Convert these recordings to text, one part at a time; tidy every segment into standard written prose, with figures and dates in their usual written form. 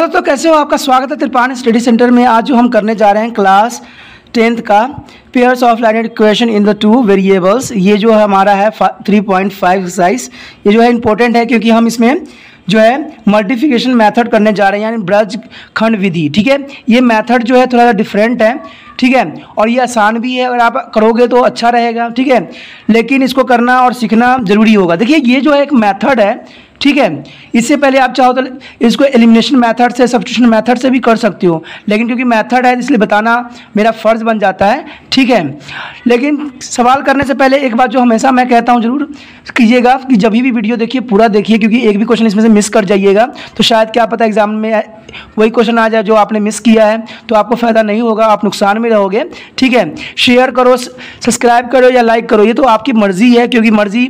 दोस्तों कैसे हो, आपका स्वागत है त्रिपान स्टडी सेंटर में। आज जो हम करने जा रहे हैं क्लास 10th का pairs of line equation in the two variables, ये जो है हमारा है 3.5 एक्सरसाइज। ये जो है इम्पोर्टेंट है क्योंकि हम इसमें जो है मल्टीप्लिकेशन मेथड करने जा रहे हैं, यानी ब्रज खंड विधि। ठीक है, ये मेथड जो है थोड़ा सा डिफरेंट है, ठीक है, और ये आसान भी है, अगर आप करोगे तो अच्छा रहेगा। ठीक है, लेकिन इसको करना और सीखना ज़रूरी होगा। देखिए ये जो है एक मेथड है, ठीक है, इससे पहले आप चाहो तो इसको एलिमिनेशन मेथड से, सब्स्टिट्यूशन मेथड से भी कर सकते हो, लेकिन क्योंकि मेथड है इसलिए बताना मेरा फ़र्ज़ बन जाता है। ठीक है, लेकिन सवाल करने से पहले एक बात जो हमेशा मैं कहता हूँ, ज़रूर कीजिएगा कि जब भी वीडियो देखिए पूरा देखिए, क्योंकि एक भी क्वेश्चन इसमें से मिस कर जाइएगा तो शायद क्या पता एग्जाम में वही क्वेश्चन आ जाए जो आपने मिस किया है, तो आपको फ़ायदा नहीं होगा, आप नुकसान में रहोगे। ठीक है, शेयर करो, सब्सक्राइब करो या लाइक करो, ये तो आपकी मर्ज़ी है, क्योंकि मर्ज़ी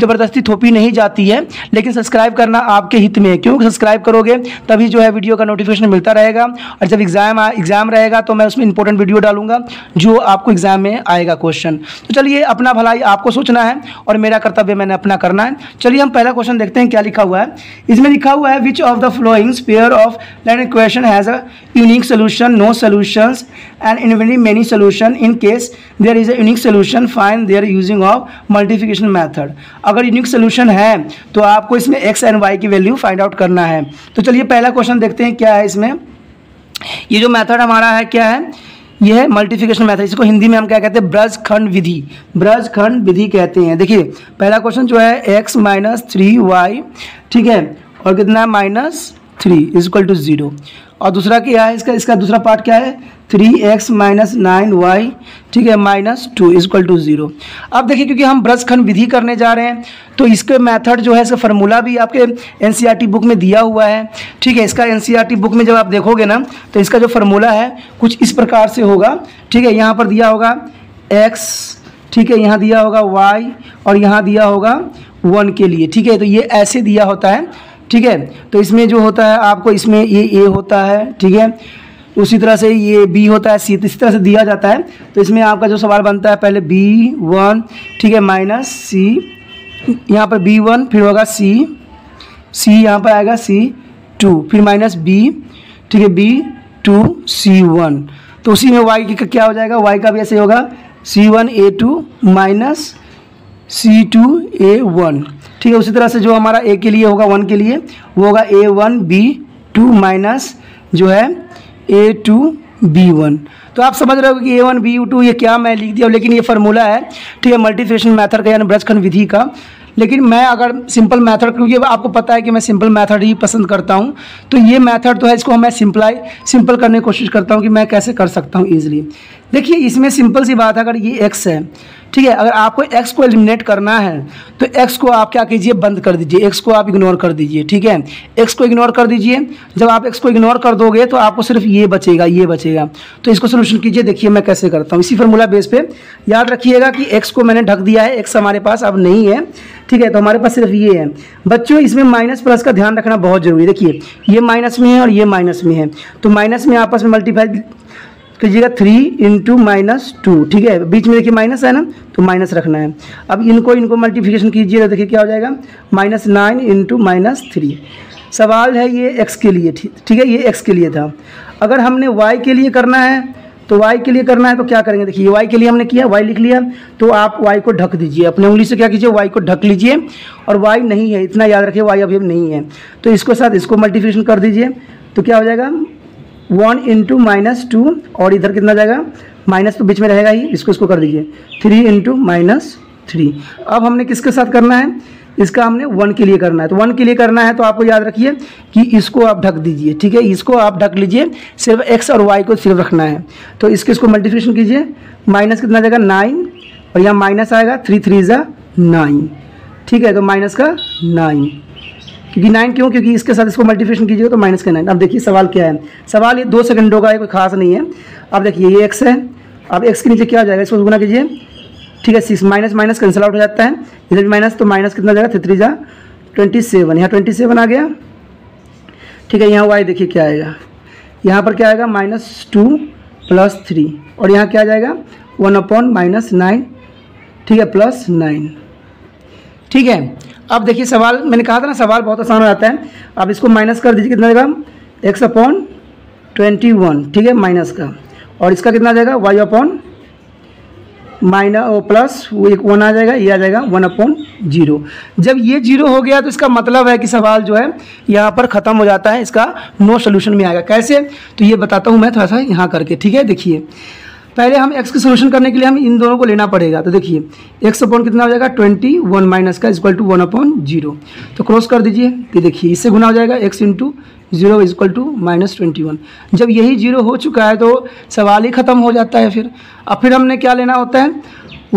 ज़बरदस्ती थोपी नहीं जाती है, लेकिन सब्सक्राइब करना आपके हित में है, क्योंकि सब्सक्राइब करोगे तभी जो है वीडियो का नोटिफिकेशन मिलता रहेगा, और जब एग्ज़ाम रहेगा तो मैं उसमें इंपॉर्टेंट वीडियो डालूंगा जो आपको एग्ज़ाम में आएगा क्वेश्चन। तो चलिए, अपना भलाई आपको सोचना है और मेरा कर्तव्य मैंने अपना करना है। चलिए हम पहला क्वेश्चन देखते हैं क्या लिखा हुआ है। इसमें लिखा हुआ है which of the followings pair of line equation has a unique solution, no solutions and इनवेरी many solution, in case there is a unique solution find there using of multiplication method. अगर यूनिक सोल्यूशन है तो आपको इसमें x and y की value find out करना है। तो चलिए पहला क्वेश्चन देखते हैं क्या है इसमें। ये जो मेथड हमारा है क्या है, यह है मल्टीप्लिकेशन मेथड, इसको हिंदी में हम क्या कहते हैं, ब्रजखंड विधि, ब्रजखंड विधि कहते हैं। देखिए पहला क्वेश्चन जो है x माइनस 3y, ठीक है, और कितना माइनस 3 इजक्ल टू 0, और दूसरा क्या है इसका दूसरा पार्ट क्या है 3x माइनस 9y, ठीक है, माइनस 2 इजक्ल टू 0। अब देखिए क्योंकि हम ब्रजखंड विधि करने जा रहे हैं तो इसके मेथड जो है, इसका फार्मूला भी आपके एनसीईआरटी बुक में दिया हुआ है। ठीक है, इसका एनसीईआरटी बुक में जब आप देखोगे ना तो इसका जो फार्मूला है कुछ इस प्रकार से होगा। ठीक है, यहाँ पर दिया होगा x, ठीक है, यहाँ दिया होगा y, और यहाँ दिया होगा 1 के लिए। ठीक है, तो ये ऐसे दिया होता है। ठीक है, तो इसमें जो होता है आपको इसमें ये ए होता है, ठीक है, उसी तरह से ये बी होता है, सी, इस तरह से दिया जाता है। तो इसमें आपका जो सवाल बनता है पहले b1, ठीक है, माइनस सी, यहाँ पर b1, फिर होगा c, यहाँ पर आएगा c2, फिर माइनस b, ठीक है, b2 c1, तो उसी में y का क्या हो जाएगा, y का भी ऐसे होगा c1a2 माइनस c2a1, ठीक है, उसी तरह से जो हमारा a के लिए होगा 1 के लिए वो होगा a1b2 माइनस जो है a2b1। तो आप समझ रहे हो कि a1b2 ये क्या मैं लिख दिया, लेकिन ये फार्मूला है, ठीक है, मल्टीप्लिकेशन मेथड का, यानी ब्रजखंड विधि का। लेकिन मैं अगर सिंपल मेथड, क्योंकि आपको पता है कि मैं सिंपल मेथड ही पसंद करता हूँ, तो ये मेथड तो है, इसको मैं सिंपल करने की कोशिश करता हूँ कि मैं कैसे कर सकता हूँ ईजिली। देखिए इसमें सिंपल सी बात है, अगर ये x है, ठीक है, अगर आपको x को एलिमिनेट करना है तो x को आप क्या कीजिए, बंद कर दीजिए, x को आप इग्नोर कर दीजिए। ठीक है, x को इग्नोर कर दीजिए, जब आप x को इग्नोर कर दोगे तो आपको सिर्फ ये बचेगा। तो इसको सोल्यूशन कीजिए, देखिए मैं कैसे करता हूँ इसी फार्मूला बेस पे। याद रखिएगा कि x को मैंने ढक दिया है, x हमारे पास अब नहीं है, ठीक है, तो हमारे पास सिर्फ ये है। बच्चों इसमें माइनस प्लस का ध्यान रखना बहुत ज़रूरी है। देखिए ये माइनस में है और ये माइनस में है, तो माइनस में आपस में मल्टीप्लाई कीजिएगा 3 इंटू माइनस 2, ठीक है, बीच में देखिए माइनस है ना तो माइनस रखना है। अब इनको मल्टीप्लिकेशन कीजिए तो देखिए क्या हो जाएगा, माइनस 9 इंटू माइनस 3। सवाल है ये x के लिए, ठीक है, ये x के लिए था। अगर हमने y के लिए करना है तो y के लिए करना है तो क्या करेंगे, देखिए y के लिए हमने किया, y लिख लिया, तो आप y को ढक दीजिए, अपने उंगली से क्या कीजिए, y को ढक लीजिए, और y नहीं है, इतना याद रखिए, y अभी नहीं है, तो इसको साथ इसको मल्टीप्लिकेशन कर दीजिए तो क्या हो जाएगा 1 इंटू माइनस 2, और इधर कितना जाएगा माइनस, तो बीच में रहेगा ही, इसको कर दीजिए 3 इंटू माइनस 3। अब हमने किसके साथ करना है, इसका हमने 1 के लिए करना है, तो 1 के लिए करना है तो आपको याद रखिए कि इसको आप ढक दीजिए, ठीक है, इसको आप ढक लीजिए, सिर्फ x और y को सिर्फ रखना है। तो इसको मल्टीप्लिकेशन कीजिए, माइनस कितना जाएगा 9, और यहाँ माइनस आएगा 3 3 जा 9, ठीक है, तो माइनस का 9, क्योंकि 9 क्यों, क्योंकि इसके साथ इसको मल्टीप्लिकेशन कीजिएगा तो माइनस का 9। अब देखिए सवाल क्या है, सवाल ये 2 सेकंडों का है, कोई खास नहीं है। अब देखिए ये x है, अब x के नीचे क्या हो जाएगा, इसको गुना कीजिए, ठीक है, 6 माइनस माइनस कैंसिल आउट हो जाता है, इधर भी माइनस, तो माइनस कितना जाएगा 3 3 जा 27, यहाँ 27 आ गया, ठीक है, यहाँ y देखिए क्या आएगा, यहाँ पर क्या आएगा -2 प्लस 3, और यहाँ क्या जाएगा 1 अपॉन माइनस 9, ठीक है, प्लस 9, ठीक है। अब देखिए सवाल मैंने कहा था ना, सवाल बहुत आसान हो जाता है। अब इसको माइनस कर दीजिए, कितना जाएगा एक्स अपॉन 21, ठीक है, माइनस का, और इसका कितना आ जाएगा वाई अपॉन माइनस प्लस वो एक 1 आ जाएगा, ये आ जाएगा 1/0। जब ये 0 हो गया तो इसका मतलब है कि सवाल जो है यहाँ पर ख़त्म हो जाता है, इसका नो सोल्यूशन में आएगा। कैसे तो ये बताता हूँ मैं थोड़ा सा यहाँ करके, ठीक है। देखिए पहले हम x के सोल्यूशन करने के लिए हम इन दोनों को लेना पड़ेगा, तो देखिए x अपॉन कितना हो जाएगा 21 माइनस का इक्वल टू 1/0, तो क्रॉस कर दीजिए। ये देखिए इससे गुना हो जाएगा x इंटू 0 इक्वल टू -21। जब यही 0 हो चुका है तो सवाल ही ख़त्म हो जाता है। फिर हमने क्या लेना होता है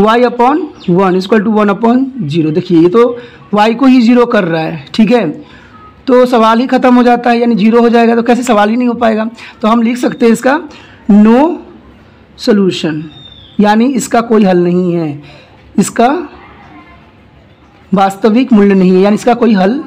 y अपॉन 1 इक्वल टू 1/0। देखिए ये तो y को ही 0 कर रहा है, ठीक है, तो सवाल ही ख़त्म हो जाता है, यानी 0 हो जाएगा, तो कैसे सवाल ही नहीं हो पाएगा। तो हम लिख सकते हैं इसका नो सोल्यूशन, यानी इसका कोई हल नहीं है, इसका वास्तविक मूल्य नहीं है, यानी इसका कोई हल,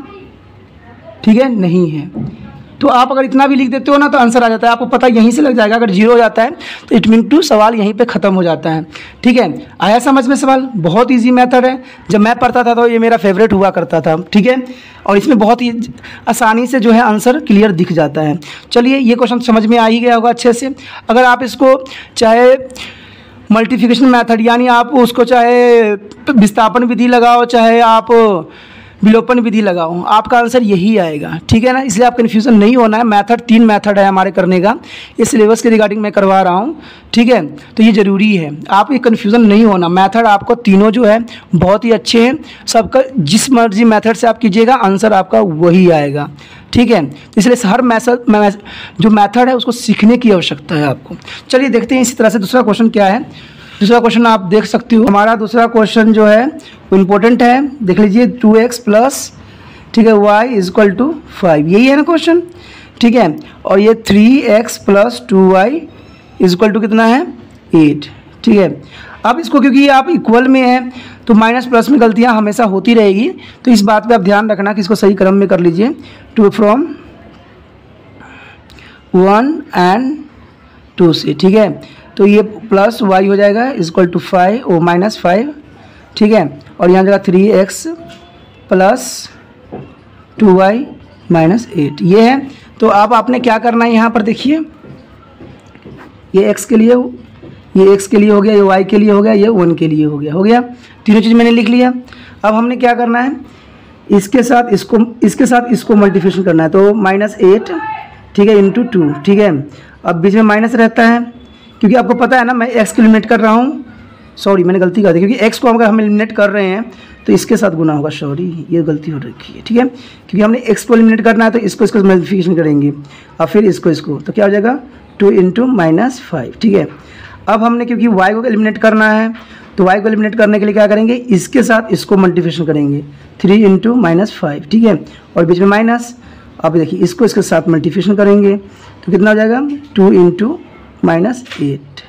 ठीक है, नहीं है। तो आप अगर इतना भी लिख देते हो ना तो आंसर आ जाता है, आपको पता यहीं से लग जाएगा। अगर 0 हो जाता है तो इट मीन टू सवाल यहीं पे ख़त्म हो जाता है, ठीक है। आया समझ में सवाल? बहुत इजी मेथड है, जब मैं पढ़ता था तो ये मेरा फेवरेट हुआ करता था, ठीक है, और इसमें बहुत ही आसानी से जो है आंसर क्लियर दिख जाता है। चलिए ये क्वेश्चन समझ में आ ही गया होगा अच्छे से। अगर आप इसको चाहे मल्टीप्लिकेशन मैथड, यानी आप उसको चाहे विस्थापन विधि लगाओ, चाहे आप विलोपन विधि लगाओ, आपका आंसर यही आएगा, ठीक है ना। इसलिए आप कन्फ्यूज़न नहीं होना है। मेथड 3 मेथड है हमारे करने का, ये सिलेबस के रिगार्डिंग मैं करवा रहा हूँ, ठीक है, तो ये ज़रूरी है, आप ये कन्फ्यूज़न नहीं होना। मेथड आपको तीनों जो है बहुत ही अच्छे हैं, सबका जिस मर्जी मेथड से आप कीजिएगा आंसर आपका वही आएगा, ठीक है। इसलिए हर जो मेथड है उसको सीखने की आवश्यकता है आपको। चलिए देखते हैं इसी तरह से दूसरा क्वेश्चन क्या है। दूसरा क्वेश्चन आप देख सकती हो, हमारा दूसरा क्वेश्चन जो है वो इम्पोर्टेंट है, देख लीजिए 2x प्लस, ठीक है, y इजक्ल टू 5, यही है ना क्वेश्चन, ठीक है, और ये 3x plus 2y equal to कितना है 8, ठीक है। अब इसको क्योंकि आप इक्वल में हैं तो माइनस प्लस में गलतियां हमेशा होती रहेगी, तो इस बात पे आप ध्यान रखना कि इसको सही क्रम में कर लीजिए, 2 from 1 and 2 से, ठीक है, तो ये प्लस y हो जाएगा इजक्ल टू 5 ओ -5, ठीक है, और यहाँ जगह 3x प्लस 2y -8 ये है। तो अब आपने क्या करना है यहाँ पर, देखिए ये x के लिए, ये x के लिए हो गया, ये y के लिए हो गया, ये 1 के लिए हो गया, तीनों चीज़ मैंने लिख लिया। अब हमने क्या करना है, इसके साथ इसको मल्टीप्लिकेशन करना है, तो -8, ठीक है, इंटू 2, ठीक है, अब बीच में माइनस रहता है क्योंकि आपको पता है ना मैं x को एलिमिनेट कर रहा हूँ, सॉरी मैंने गलती कर दी, क्योंकि x को अगर हम एलिमिनेट कर रहे हैं तो इसके साथ गुना होगा, सॉरी ये गलती हो रखी है, ठीक है, क्योंकि हमने x को एलिमिनेट करना है तो इसको मल्टीप्लिकेशन करेंगे और फिर इसको तो क्या हो जाएगा 2 into -5, ठीक है। अब हमने क्योंकि y को एलिमिनेट करना है तो y को एलिमिनेट करने के लिए क्या करेंगे, इसके साथ इसको मल्टीप्लिकेशन करेंगे 3 into -5, ठीक है, और बीच में माइनस, अब देखिए इसको इसके साथ मल्टीप्लिकेशन करेंगे तो कितना हो जाएगा 2 into -8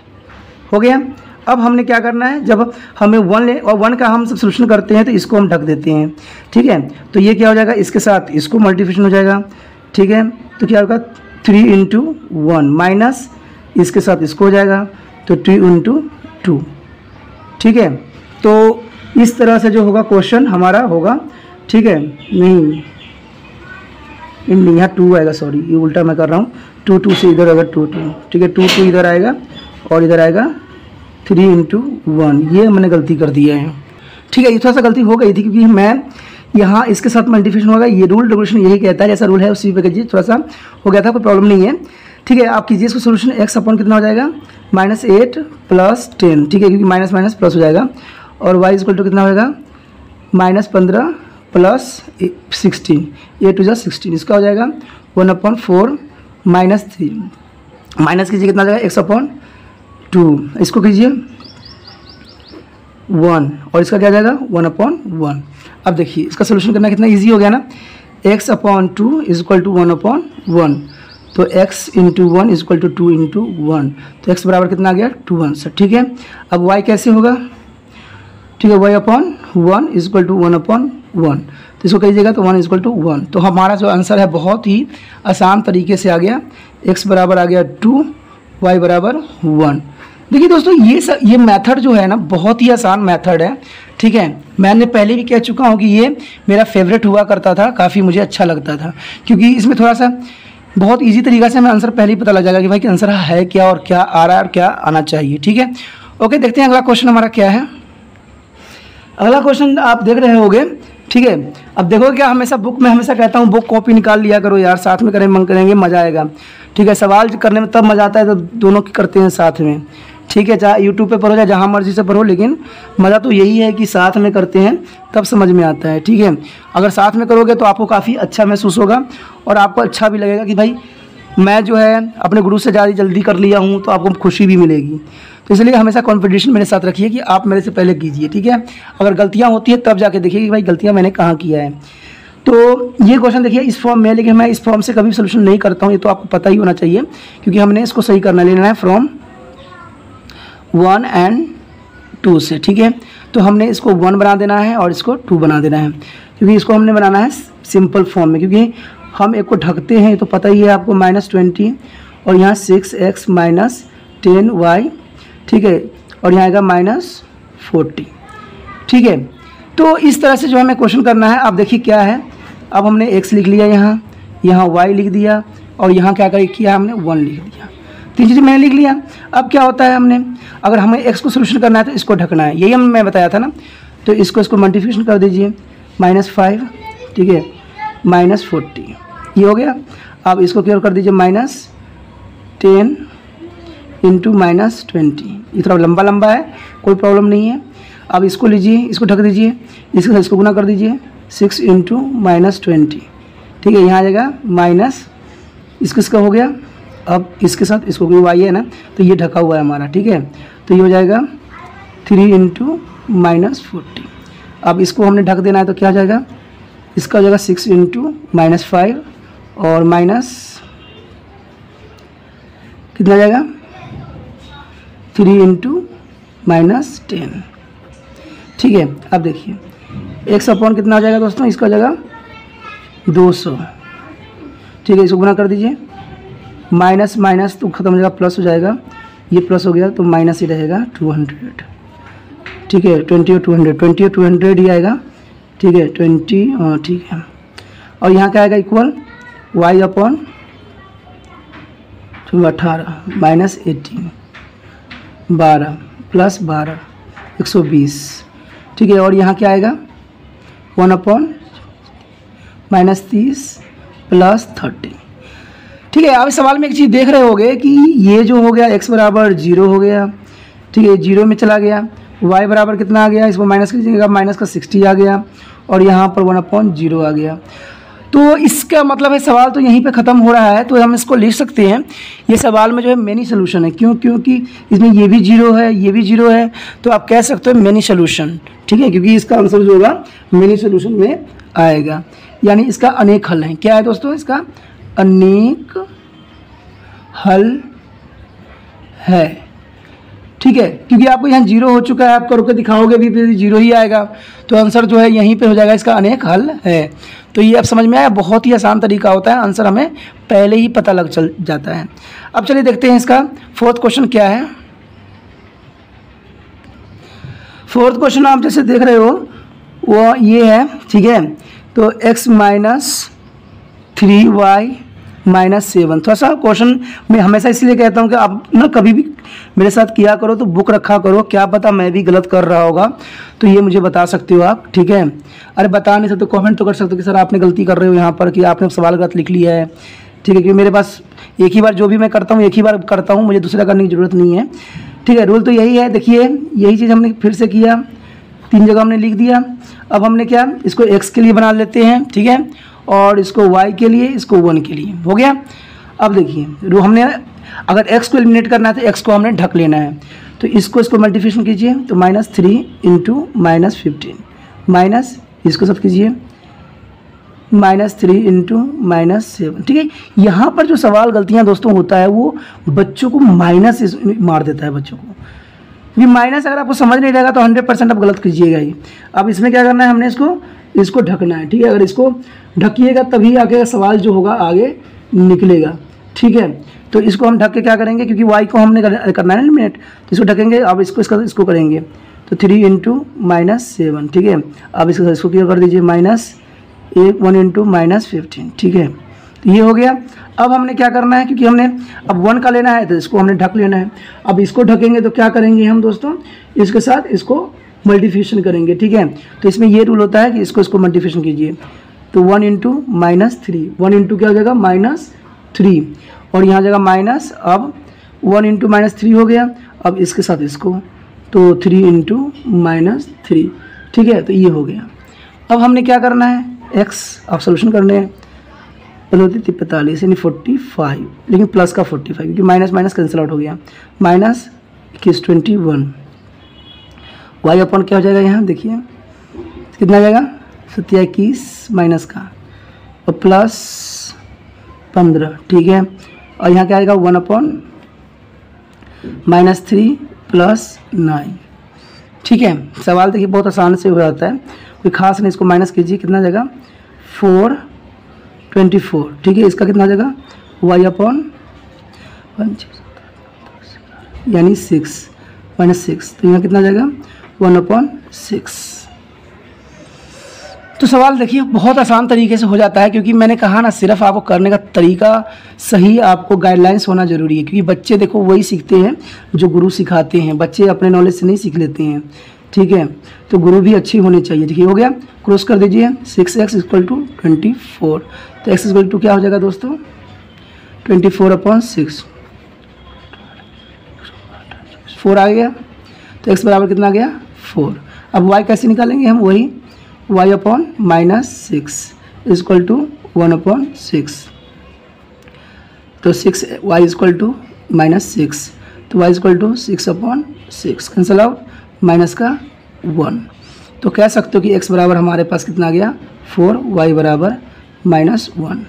हो गया। अब हमने क्या करना है, जब हमें 1 का हम सब्स्टिट्यूशन करते हैं तो इसको हम ढक देते हैं, ठीक है, तो ये क्या हो जाएगा, इसके साथ इसको मल्टीप्लिकेशन हो जाएगा, ठीक है, तो क्या होगा 3 into 1 माइनस इसके साथ इसको हो जाएगा तो 2 into 2, ठीक है। तो इस तरह से जो होगा क्वेश्चन हमारा होगा, ठीक है, नहीं यहाँ 2 आएगा, सॉरी ये उल्टा मैं कर रहा हूँ, 2 से इधर आएगा 2, ठीक है, 2 इधर आएगा और इधर आएगा 3 into 1, ये मैंने गलती कर दिया है, ठीक है, ये थोड़ा सा गलती हो गई थी क्योंकि मैं यहाँ इसके साथ मल्टीप्लिकेशन होगा, ये रूल रेगुलेशन यही कहता है, जैसा रूल है उसी पे कीजिए, थोड़ा सा हो गया था, कोई प्रॉब्लम नहीं है, ठीक है। आप कीजिए इसको सोल्यूशन, एक्स अपॉन कितना हो जाएगा -8 प्लस 10, ठीक है, क्योंकि माइनस माइनस प्लस हो जाएगा, और वाई इक्वल टू कितना होगा -15 प्लस 16, 8 to 16, इसका हो जाएगा 1/4 -3, माइनस कीजिए कितना जाएगा 1/2, इसको कीजिए 1 और इसका क्या जाएगा 1/1। अब देखिए इसका सोल्यूशन करना कितना इजी हो गया ना, x/2 इजक्ल टू 1/1, तो x into 1 equal to 2 into 1, तो x बराबर कितना आ गया 2 1, ठीक है। अब y कैसे होगा, ठीक है, y/1 इजक्ल टू 1/1, तो इसको कहिएगा तो 1 इजक्ल टू 1, तो हमारा जो आंसर है बहुत ही आसान तरीके से आ गया, x बराबर आ गया 2, y बराबर 1। देखिए दोस्तों ये मेथड जो है ना बहुत ही आसान मेथड है, ठीक है, मैंने पहले भी कह चुका हूँ कि ये मेरा फेवरेट हुआ करता था, काफ़ी मुझे अच्छा लगता था, क्योंकि इसमें थोड़ा सा बहुत ईजी तरीका से हमें आंसर पहले ही पता लग जाएगा कि भाई कि आंसर है क्या और क्या आ रहा है और क्या आना चाहिए। ठीक है, ओके, देखते हैं अगला क्वेश्चन हमारा क्या है। अगला क्वेश्चन आप देख रहे होंगे, ठीक है। अब देखो क्या, हमेशा बुक में हमेशा कहता हूँ बुक कॉपी निकाल लिया करो यार, साथ में करें मन करेंगे मज़ा आएगा। ठीक है, सवाल करने में तब मज़ा आता है जब दोनों की करते हैं साथ में। ठीक है, चाहे यूट्यूब पे पढ़ो चाहे जहाँ मर्जी से पढ़ो, लेकिन मज़ा तो यही है कि साथ में करते हैं तब समझ में आता है। ठीक है, अगर साथ में करोगे तो आपको काफ़ी अच्छा महसूस होगा और आपको अच्छा भी लगेगा कि भाई मैं जो है अपने गुरु से ज़्यादा जल्दी कर लिया हूँ, तो आपको खुशी भी मिलेगी। तो इसलिए हमेशा कॉम्पिटिशन मेरे साथ रखिए कि आप मेरे से पहले कीजिए। ठीक है, अगर गलतियाँ होती है तब जाके देखिए कि भाई गलतियाँ मैंने कहाँ किया है। तो ये क्वेश्चन देखिए इस फॉर्म में है, लेकिन मैं इस फॉर्म से कभी सोल्यूशन नहीं करता हूँ, ये तो आपको पता ही होना चाहिए, क्योंकि हमने इसको सही करना लेना है फ्रॉम 1 और 2 से। ठीक है, तो हमने इसको 1 बना देना है और इसको 2 बना देना है, क्योंकि इसको हमने बनाना है सिंपल फॉर्म में, क्योंकि हम एक को ढकते हैं तो पता ही है आपको, -20 और यहाँ 6x -10y, ठीक है, और यहाँ आएगा -40। ठीक है, तो इस तरह से जो हमें क्वेश्चन करना है। आप देखिए क्या है, अब हमने x लिख लिया, यहाँ y लिख दिया और यहाँ क्या किया हमने 1 लिख दिया, 3 चीज़ें मैंने लिख लिया। अब क्या होता है, हमने अगर हमें x को सोल्यूशन करना है तो इसको ढकना है, यही हमने बताया था ना। तो इसको मल्टीप्लिकेशन कर दीजिए, -5, ठीक है, -40, ये हो गया। अब इसको क्योर कर दीजिए, -10 इंटू -20, ये थोड़ा लंबा है, कोई प्रॉब्लम नहीं है। अब इसको लीजिए, इसको ढक दीजिए, इसके साथ इसको गुना कर दीजिए, 6 इंटू -20, ठीक है, यहाँ आ जाएगा माइनस, इसका हो गया। अब इसके साथ इसको कोई वाई है ना, तो ये ढका हुआ है हमारा, ठीक है, तो ये हो जाएगा 3 इंटू -40। अब इसको हमने ढक देना है तो क्या हो जाएगा, इसका हो जाएगा 6 इंटू -5 और माइनस कितना जाएगा 3 इंटू -10। ठीक है, अब देखिए 1/4 कितना हो जाएगा दोस्तों, इसका हो जाएगा 200, ठीक है, इसको गुना कर दीजिए, माइनस तो खत्म हो जाएगा, प्लस हो जाएगा, ये प्लस हो गया तो माइनस ही रहेगा 200, ठीक है, 20 और 200 ही आएगा, ठीक है, 20, ठीक है, और यहाँ क्या आएगा इक्वल y/18 -18, 12 प्लस 12 120, ठीक है, और यहाँ क्या आएगा 1/-30 प्लस 30, ठीक है। आप इस सवाल में एक चीज़ देख रहे होगे कि ये जो हो गया x बराबर 0 हो गया, ठीक है, 0 में चला गया, y बराबर कितना आ गया, इसको माइनस कीजिएगा, माइनस का 60 आ गया और यहाँ पर 1/0 आ गया। तो इसका मतलब है सवाल तो यहीं पे ख़त्म हो रहा है, तो हम इसको लिख सकते हैं। ये सवाल में जो है मेनी सोल्यूशन है, क्योंकि इसमें ये भी 0 है, ये भी 0 है, तो आप कह सकते हो मेनी सोल्यूशन, ठीक है, क्योंकि इसका आंसर जो होगा मेनी सोल्यूशन में आएगा, यानी इसका अनेक हल है। क्या है दोस्तों, इसका अनेक हल है, ठीक है, क्योंकि आपको यहाँ 0 हो चुका है, आप करो के दिखाओगे भी फिर 0 ही आएगा, तो आंसर जो है यहीं पे हो जाएगा, इसका अनेक हल है। तो ये आप समझ में आया, बहुत ही आसान तरीका होता है, आंसर हमें पहले ही पता लग जाता है। अब चलिए देखते हैं इसका 4th क्वेश्चन क्या है। 4th क्वेश्चन आप जैसे देख रहे हो वो ये है, ठीक है, तो x -3y -7। थोड़ा सा क्वेश्चन मैं हमेशा इसलिए कहता हूँ कि आप ना कभी भी मेरे साथ किया करो तो बुक रखा करो, क्या पता मैं भी गलत कर रहा होगा, तो ये मुझे बता सकते हो आप, ठीक है। अरे बता नहीं सकते, कमेंट तो कर सकते हो कि सर आपने गलती कर रहे हो यहाँ पर, कि आपने सवाल गलत लिख लिया है, ठीक है, क्योंकि मेरे पास एक ही बार जो भी मैं करता हूँ एक ही बार करता हूँ, मुझे दूसरा करने की ज़रूरत नहीं है, ठीक है, रूल तो यही है। देखिए यही चीज़ हमने फिर से किया, 3 जगह हमने लिख दिया। अब हमने क्या, इसको x के लिए बना लेते हैं, ठीक है, और इसको y के लिए, इसको 1 के लिए, हो गया। अब देखिए हमने अगर x को एलिमिनेट करना है तो x को हमने ढक लेना है, तो इसको मल्टीप्लिकेशन कीजिए तो -3 इंटू -15, माइनस इसको सब कीजिए -3 इंटू -7, ठीक है। यहाँ पर जो सवाल गलतियाँ दोस्तों होता है वो बच्चों को माइनस मार देता है, बच्चों को भी माइनस अगर आपको समझ नहीं रहेगा तो 100% आप गलत कीजिएगा ही। अब इसमें क्या करना है, हमने इसको ढकना है, ठीक है, अगर इसको ढकिएगा तभी आगे सवाल जो होगा आगे निकलेगा, ठीक है। तो इसको हम ढक के क्या करेंगे, क्योंकि y को हमने करना है एलिमिनेट, तो इसको ढकेंगे। अब इसको करेंगे तो 3 इंटू -7, ठीक है, अब इसको क्लियर कर दीजिए -1 इंटू -15, ठीक है, तो ये हो गया। अब हमने क्या करना है, क्योंकि हमने अब 1 का लेना है तो इसको हमने ढक लेना है। अब इसको ढकेंगे तो क्या करेंगे हम दोस्तों, इसके साथ इसको मल्टीप्लिकेशन करेंगे, ठीक है। तो इसमें ये रूल होता है कि इसको इसको मल्टीप्लिकेशन कीजिए तो 1 इंटू माइनस 3, 1 इंटू क्या हो जाएगा माइनस 3, और यहाँ जाएगा माइनस, अब 1 इंटू माइनस 3 हो गया, अब इसके साथ इसको तो 3 इंटू माइनस 3, ठीक है। तो ये हो गया। अब हमने क्या करना है, एक्स अब सोल्यूशन करने हैं, 45 यानी 45, लेकिन प्लस का 45 क्योंकि माइनस माइनस कैंसिल आउट हो गया, माइनस 21, वाई अपॉन क्या हो जाएगा, यहाँ देखिए कितना आ जाएगा 27 माइनस का और प्लस 15, ठीक है। और यहाँ क्या आएगा 1 अपॉन माइनस 3 प्लस 9, ठीक है। सवाल देखिए बहुत आसान से हो जाता है, कोई खास नहीं, इसको माइनस कीजिए कितना आ जाएगा 424, ठीक है। इसका कितना आ जाएगा वाई अपॉन 1 यानी 6 माइनस 6, तो यहाँ कितना आ जाएगा 1/6। तो सवाल देखिए बहुत आसान तरीके से हो जाता है, क्योंकि मैंने कहा ना सिर्फ आपको करने का तरीका सही, आपको गाइडलाइंस होना ज़रूरी है, क्योंकि बच्चे देखो वही सीखते हैं जो गुरु सिखाते हैं, बच्चे अपने नॉलेज से नहीं सीख लेते हैं, ठीक है। तो गुरु भी अच्छी होनी चाहिए, ठीक है। हो गया, क्रॉस कर दीजिए 6x = 24, तो x इक्वल टू क्या हो जाएगा दोस्तों 24/6, 4 आ गया, तो x बराबर कितना आ गया 4। अब y कैसे निकालेंगे हम, वही y upon minus 6 equal to 1/6, तो 6 y इक्वल टू माइनस 6, तो y equal to 6/6, cancel out, minus का 1, तो कह सकते हो कि x बराबर हमारे पास कितना आ गया 4, y बराबर -1।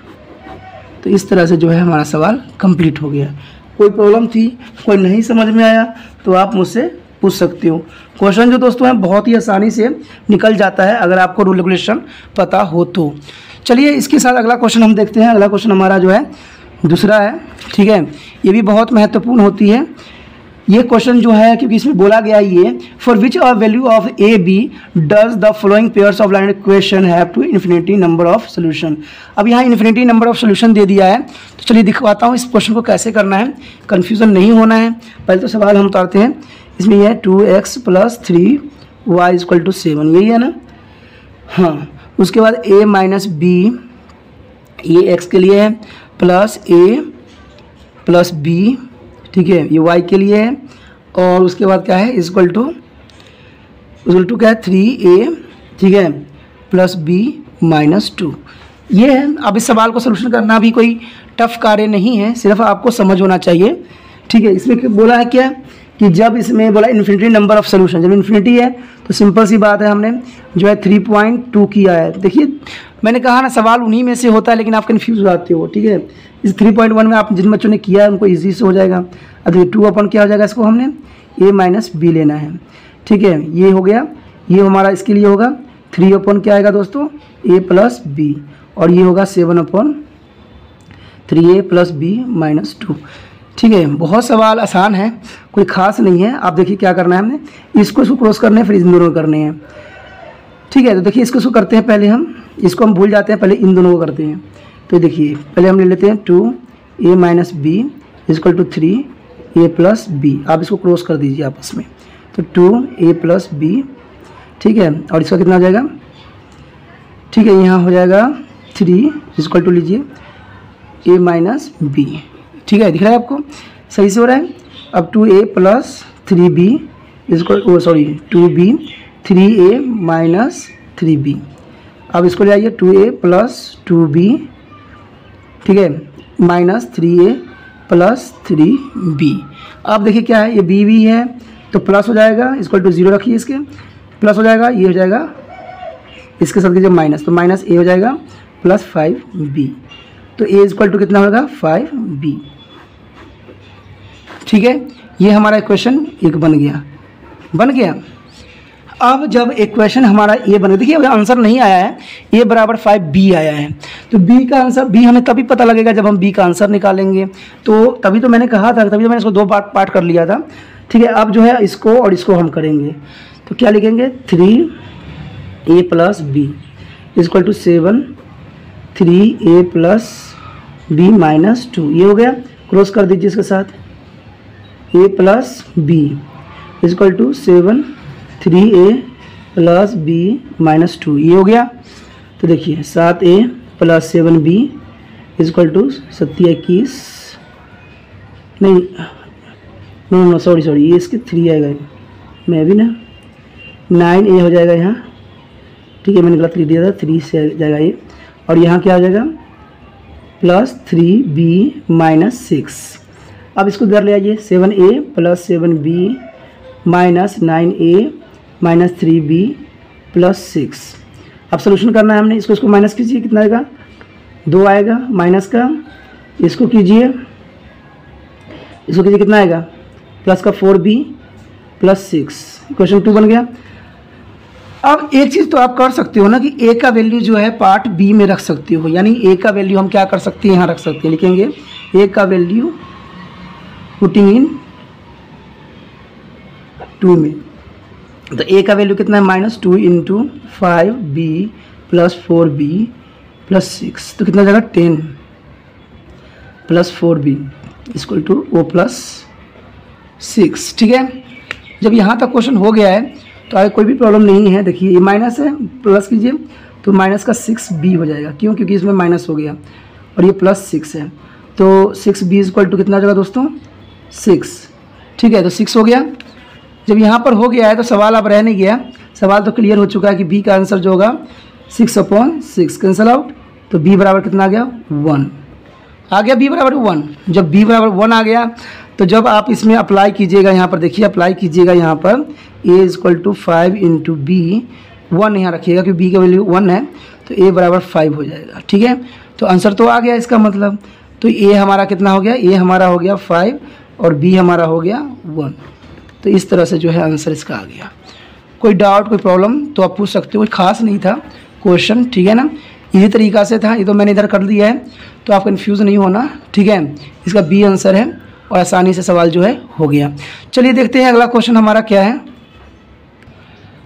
तो इस तरह से जो है हमारा सवाल कंप्लीट हो गया। कोई प्रॉब्लम थी, कोई नहीं समझ में आया तो आप मुझसे पूछ सकते हो। क्वेश्चन जो दोस्तों हैं बहुत ही आसानी से निकल जाता है अगर आपको रूल रेगुलेशन पता हो तो। चलिए इसके साथ अगला क्वेश्चन हम देखते हैं। अगला क्वेश्चन हमारा जो है दूसरा है, ठीक है। ये भी बहुत महत्वपूर्ण होती है ये क्वेश्चन जो है, क्योंकि इसमें बोला गया ये for which a value of a b does the following pairs of line equation have to infinity number of solution. अब यहाँ इन्फिनिटी नंबर ऑफ सोल्यूशन दे दिया है, तो चलिए दिखवाता हूँ इस क्वेश्चन को कैसे करना है, कन्फ्यूज़न नहीं होना है। पहले तो सवाल हम उतारते हैं, इसमें यह है 2x + 3y = 7, यही है ना, हाँ। उसके बाद a माइनस बी, ये एक्स के लिए है, प्लस a प्लस बी, ठीक है, ये y के लिए है, और उसके बाद क्या है इक्वल टू क्या है 3a, ठीक है, प्लस b माइनस 2, ये है। अब इस सवाल को सोल्यूशन करना भी कोई टफ कार्य नहीं है, सिर्फ आपको समझ होना चाहिए, ठीक है। इसमें बोला है क्या कि जब इसमें बोला इन्फिनिटी नंबर ऑफ सोल्यूशन, जब इन्फिनिटी है तो सिंपल सी बात है हमने जो है 3.2 किया है। देखिए मैंने कहा ना सवाल उन्हीं में से होता है, लेकिन आप कन्फ्यूज हो जाते हो, ठीक है। इस 3.1 में आप जिन बच्चों ने किया है उनको इजी से हो जाएगा। अब ये 2 अपॉन क्या हो जाएगा, इसको हमने a माइनस बी लेना है, ठीक है, ये हो गया। ये हमारा इसके लिए होगा 3 अपॉन क्या आएगा दोस्तों a प्लस बी, और ये होगा 7/3a प्लस बी माइनस 2, ठीक है। बहुत सवाल आसान है, कोई ख़ास नहीं है। आप देखिए क्या करना है, हमने इसको क्रॉस करने हैं, फिर इन दोनों करने हैं, ठीक है। तो देखिए इसको करते हैं, पहले हम इसको हम भूल जाते हैं, पहले इन दोनों को करते हैं। तो देखिए पहले हम ले लेते हैं 2a - b = 3a + b, आप इसको क्रॉस कर दीजिए आपस में, तो 2a + b, ठीक है, और इसका कितना आ जाएगा, ठीक है, यहाँ हो जाएगा 3 = लीजिए a - b, ठीक है, दिख रहा है आपको, सही से हो रहा है। अब 2a + 3b equal sorry 2b - 3a - 3b, अब इसको ले आइए 2a + 2b, ठीक है, माइनस 3a + 3b। अब देखिए क्या है, ये b भी है तो प्लस हो जाएगा, = 0 रखिए, इसके प्लस हो जाएगा, ये हो जाएगा इसके साथ जब माइनस, तो माइनस a हो जाएगा प्लस 5b, तो a = कितना होगा 5b, ठीक है। ये हमारा इक्वेशन 1 बन गया। अब जब इक्वेशन हमारा ये बने, देखिए आंसर नहीं आया है, a बराबर 5b आया है, तो b का आंसर, b हमें तभी पता लगेगा जब हम b का आंसर निकालेंगे, तो तभी तो मैंने कहा था, तभी तो मैंने इसको 2 बार पार्ट कर लिया था, ठीक है। अब जो है इसको और इसको हम करेंगे, तो क्या लिखेंगे 3a + b = 7, 3a + B minus two, ये हो गया। क्रॉस कर दीजिए इसके साथ, a plus b equal to 7 3a plus b minus two, ये हो गया। तो देखिए 7a plus 7b equal to 7 21, नहीं नो नो सॉरी सॉरी, ये इसके 3 आएगा, मैं भी ना 9a हो जाएगा यहाँ, ठीक है मैंने गलत लिख दिया था, 3 से जाएगा ये, और यहाँ क्या हो जाएगा प्लस 3b माइनस 6। अब इसको इधर ले आइए, 7a plus 7b minus 9a minus 3b plus 6। अब सोल्यूशन करना है हमने, इसको इसको माइनस कीजिए, कितना आएगा 2 आएगा माइनस का, इसको कीजिए, इसको कीजिए कितना आएगा प्लस का 4b प्लस 6। क्वेश्चन 2 बन गया। अब एक चीज़ तो आप कर सकते हो ना कि ए का वैल्यू जो है पार्ट बी में रख सकते हो, यानी ए का वैल्यू हम क्या कर सकते हैं यहाँ रख सकते हैं, लिखेंगे ए का वैल्यू पुटिंग इन 2 में। तो ए का वैल्यू कितना है -2 into 5b plus 4b plus 6, तो कितना जाएगा 10 plus 4b equal to o plus 6। ठीक है, जब यहाँ तक क्वेश्चन हो गया है तो आगे कोई भी प्रॉब्लम नहीं है। देखिए ये माइनस है, प्लस कीजिए तो माइनस का 6b हो जाएगा, क्यों, क्योंकि इसमें माइनस हो गया और ये प्लस 6 है, तो 6b इक्वल टू कितना हो जाएगा दोस्तों 6। ठीक है, तो 6 हो गया। जब यहाँ पर हो गया है तो सवाल अब रह नहीं गया, सवाल तो क्लियर हो चुका है कि b का आंसर जो होगा 6/6, कैंसल आउट, तो b बराबर कितना आ गया 1 आ गया, b बराबर 1। जब b बराबर 1 आ गया तो जब आप इसमें अप्लाई कीजिएगा, यहाँ पर देखिए अप्लाई कीजिएगा यहाँ पर a equal to 5 into b 1 यहाँ रखिएगा क्योंकि b का वैल्यू 1 है, तो a बराबर 5 हो जाएगा। ठीक है, तो आंसर तो आ गया इसका मतलब, तो a हमारा कितना हो गया, a हमारा हो गया 5 और b हमारा हो गया 1। तो इस तरह से जो है आंसर इसका आ गया। कोई डाउट कोई प्रॉब्लम तो आप पूछ सकते हो, कोई खास नहीं था क्वेश्चन, ठीक है ना, इसी तरीक़ा से था, ये तो मैंने इधर कर दिया है, तो आप कन्फ्यूज़ नहीं होना। ठीक है, इसका b आंसर है और आसानी से सवाल जो है हो गया। चलिए देखते हैं अगला क्वेश्चन हमारा क्या है।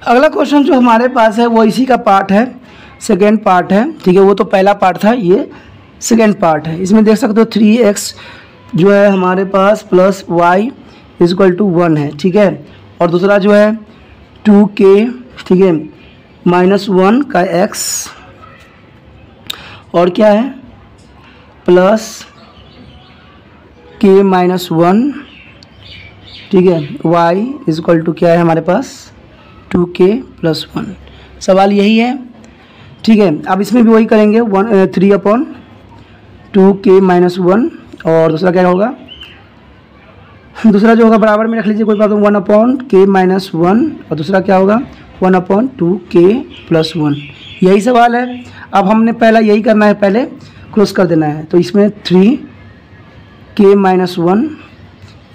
अगला क्वेश्चन जो हमारे पास है वो इसी का पार्ट है, सेकेंड पार्ट है। ठीक है, वो तो पहला पार्ट था, ये सेकेंड पार्ट है। इसमें देख सकते हो 3x जो है हमारे पास प्लस वाई इजक्ल टू 1 है। ठीक है, और दूसरा जो है 2k, ठीक है, -1 का x और क्या है प्लस k -1, ठीक है, y इजक्ल टू क्या है हमारे पास 2k प्लस 1। सवाल यही है। ठीक है, अब इसमें भी वही करेंगे 3/2k -1 और दूसरा क्या होगा, दूसरा जो होगा बराबर में रख लीजिए, कोई बात नहीं, 1/k -1 और दूसरा क्या होगा 1/2k + 1। यही सवाल है। अब हमने पहला यही करना है, पहले क्रॉस कर देना है। तो इसमें 3k -1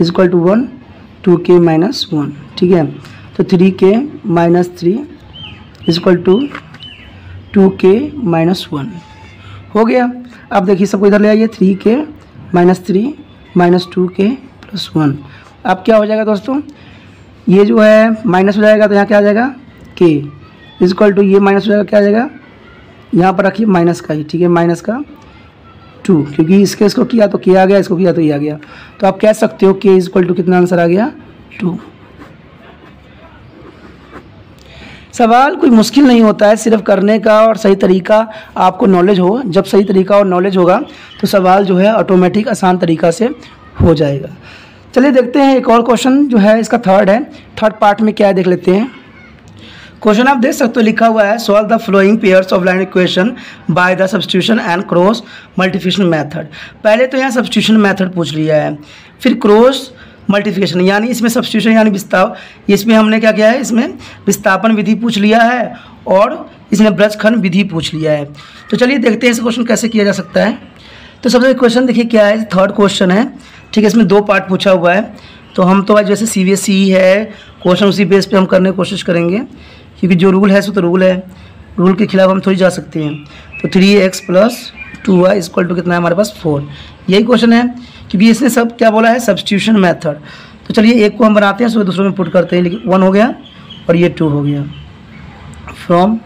इजक्ल टू 1, 2k -1। ठीक है, तो 3k -3 इजक्ल टू 2k -1 हो गया। अब देखिए सबको इधर ले आइए, 3k -3 - 2k + 1। अब क्या हो जाएगा दोस्तों, ये जो है माइनस हो जाएगा, तो यहाँ क्या आ जाएगा k इजक्ल टू, ये माइनस हो जाएगा, क्या आ जाएगा यहाँ पर रखिए माइनस का ही, ठीक है माइनस का 2, क्योंकि इसके इसको किया तो k आ गया, इसको किया तो ये आ गया। तो आप कह सकते हो k इजक्ल टू कितना आंसर आ गया 2। सवाल कोई मुश्किल नहीं होता है, सिर्फ करने का और सही तरीका आपको नॉलेज हो। जब सही तरीका और नॉलेज होगा तो सवाल जो है ऑटोमेटिक आसान तरीका से हो जाएगा। चलिए देखते हैं एक और क्वेश्चन जो है, इसका थर्ड है। थर्ड पार्ट में क्या है देख लेते हैं। क्वेश्चन आप देख सकते हो लिखा हुआ है, solve the following pairs of line equation by the substitution and cross multiplication method. पहले तो यहाँ सब्स्टिट्यूशन मेथड पूछ लिया है, फिर क्रॉस मल्टीप्लिकेशन यानी इसमें सब्स्टिट्यूशन यानी विस्थापन, इसमें हमने क्या किया है, इसमें विस्थापन विधि पूछ लिया है और इसमें ब्रजखंड विधि पूछ लिया है। तो चलिए देखते हैं इस क्वेश्चन कैसे किया जा सकता है। तो सबसे क्वेश्चन देखिए क्या है, थर्ड क्वेश्चन है। ठीक है, इसमें 2 पार्ट पूछा हुआ है, तो हम तो आज जैसे CBSE है क्वेश्चन उसी बेस पर हम करने की कोशिश करेंगे, क्योंकि जो रूल है सो तो रूल है, रूल के खिलाफ हम थोड़ी जा सकते हैं। तो 3x + 2y इक्वल टू कितना है हमारे पास 4, यही क्वेश्चन है, क्योंकि इसने सब क्या बोला है सब्स्टिट्यूशन मेथड। तो चलिए एक को हम बनाते हैं, सो दूसरों में पुट करते हैं, लेकिन 1 हो गया और ये 2 हो गया फ्रॉम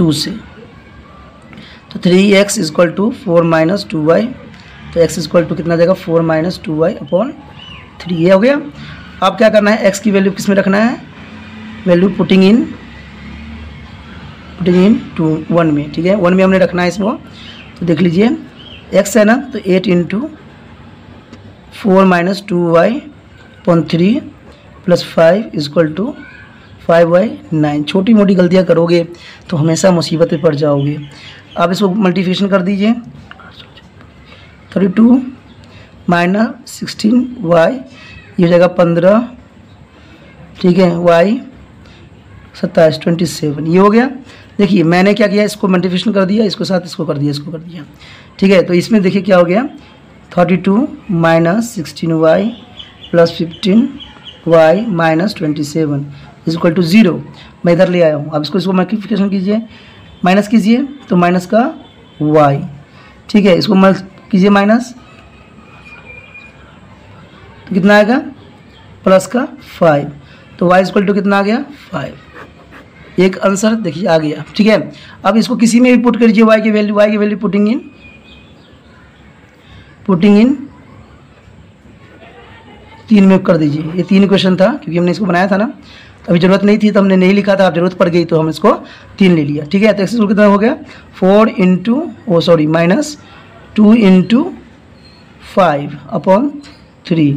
2 से। तो 3x equal to 4 minus 2y, तो x इक्वल टू कितना जाएगा 4 माइनस 2y अपॉन 3, ये हो गया। अब क्या करना है, x की वैल्यू किस में रखना है, वैल्यू पुटिंग इन 1 में, ठीक है 1 में हमने रखना है इसको। तो देख लीजिए x है ना, तो 8 into 4 minus 2y upon 3 plus 5 equal to 5y 9। छोटी मोटी गलतियाँ करोगे तो हमेशा मुसीबत पे पड़ जाओगे। आप इसको मल्टीप्लिकेशन कर दीजिए, 32 माइनस 16y, ये हो जाएगा 15, ठीक है y 27, 27, ये हो गया। देखिए मैंने क्या किया, इसको मल्टीप्लिकेशन कर दिया, इसको साथ इसको कर दिया, इसको कर दिया, ठीक है। तो इसमें देखिए क्या हो गया, 32 minus 16y plus 15y minus 27 equal to 0, मैं इधर ले आया हूँ। अब इसको मल्टीप्लिकेशन कीजिए, माइनस कीजिए तो माइनस का y, ठीक है, इसको मल्स कीजिए माइनस, तो कितना आएगा प्लस का 5, तो y इक्वल टू कितना आ गया 5, एक आंसर देखिए आ गया, ठीक है। अब इसको किसी में भी पुट करिए y की वैल्यू, पुटिंग इन 3 में कर दीजिए। ये 3 क्वेश्चन था क्योंकि हमने इसको बनाया था ना, अभी ज़रूरत नहीं थी तो हमने नहीं लिखा था, अब जरूरत पड़ गई तो हम इसको 3 ले लिया, ठीक है। तो एक्स इक्वल कितना हो गया 4 इंटू माइनस 2 इंटू 5 अपॉन 3,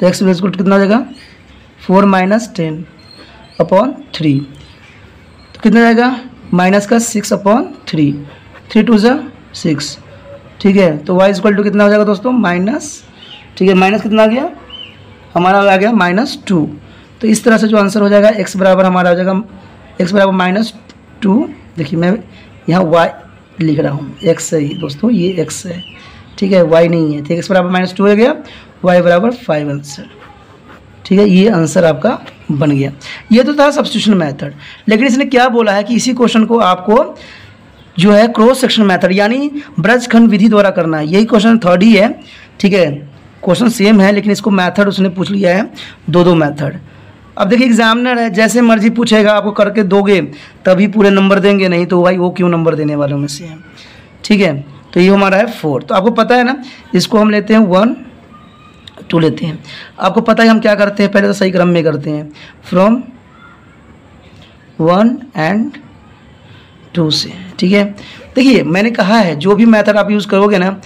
तो एक्स इक्वल कितना हो जाएगा 4 माइनस 10 अपॉन 3, तो कितना जाएगा माइनस का 6 अपॉन 3, 3 2 6, ठीक है। तो वाई इक्वल टू कितना हो जाएगा दोस्तों माइनस, ठीक है माइनस कितना आ गया हमारा, आ गया माइनस 2। तो इस तरह से जो आंसर हो जाएगा x बराबर हमारा हो जाएगा x बराबर माइनस 2, देखिए मैं यहाँ y लिख रहा हूँ, x है दोस्तों, ये x है, ठीक है y नहीं है, ठीक है x बराबर माइनस 2 हो गया, y बराबर 5 आंसर, ठीक है ये आंसर आपका बन गया। ये तो था सब्स्टिट्यूशन मेथड, लेकिन इसने क्या बोला है कि इसी क्वेश्चन को आपको जो है क्रॉस सेक्शन मैथड यानी ब्रजखंड विधि द्वारा करना है। यही क्वेश्चन 3rd ही है, ठीक है क्वेश्चन सेम है लेकिन इसको मैथड उसने पूछ लिया है, 2-2 मैथड। अब देखिए एग्जामिनर है, जैसे मर्जी पूछेगा आपको करके दोगे तभी पूरे नंबर देंगे, नहीं तो भाई वो क्यों नंबर देने वालों में से है, ठीक है। तो ये हमारा है 4, तो आपको पता है ना, इसको हम लेते हैं 1 2 लेते हैं, आपको पता है हम क्या करते हैं, पहले तो सही क्रम में करते हैं, फ्रॉम 1 एंड 2 से, ठीक है। देखिए मैंने कहा है जो भी मैथड आप यूज़ करोगे ना,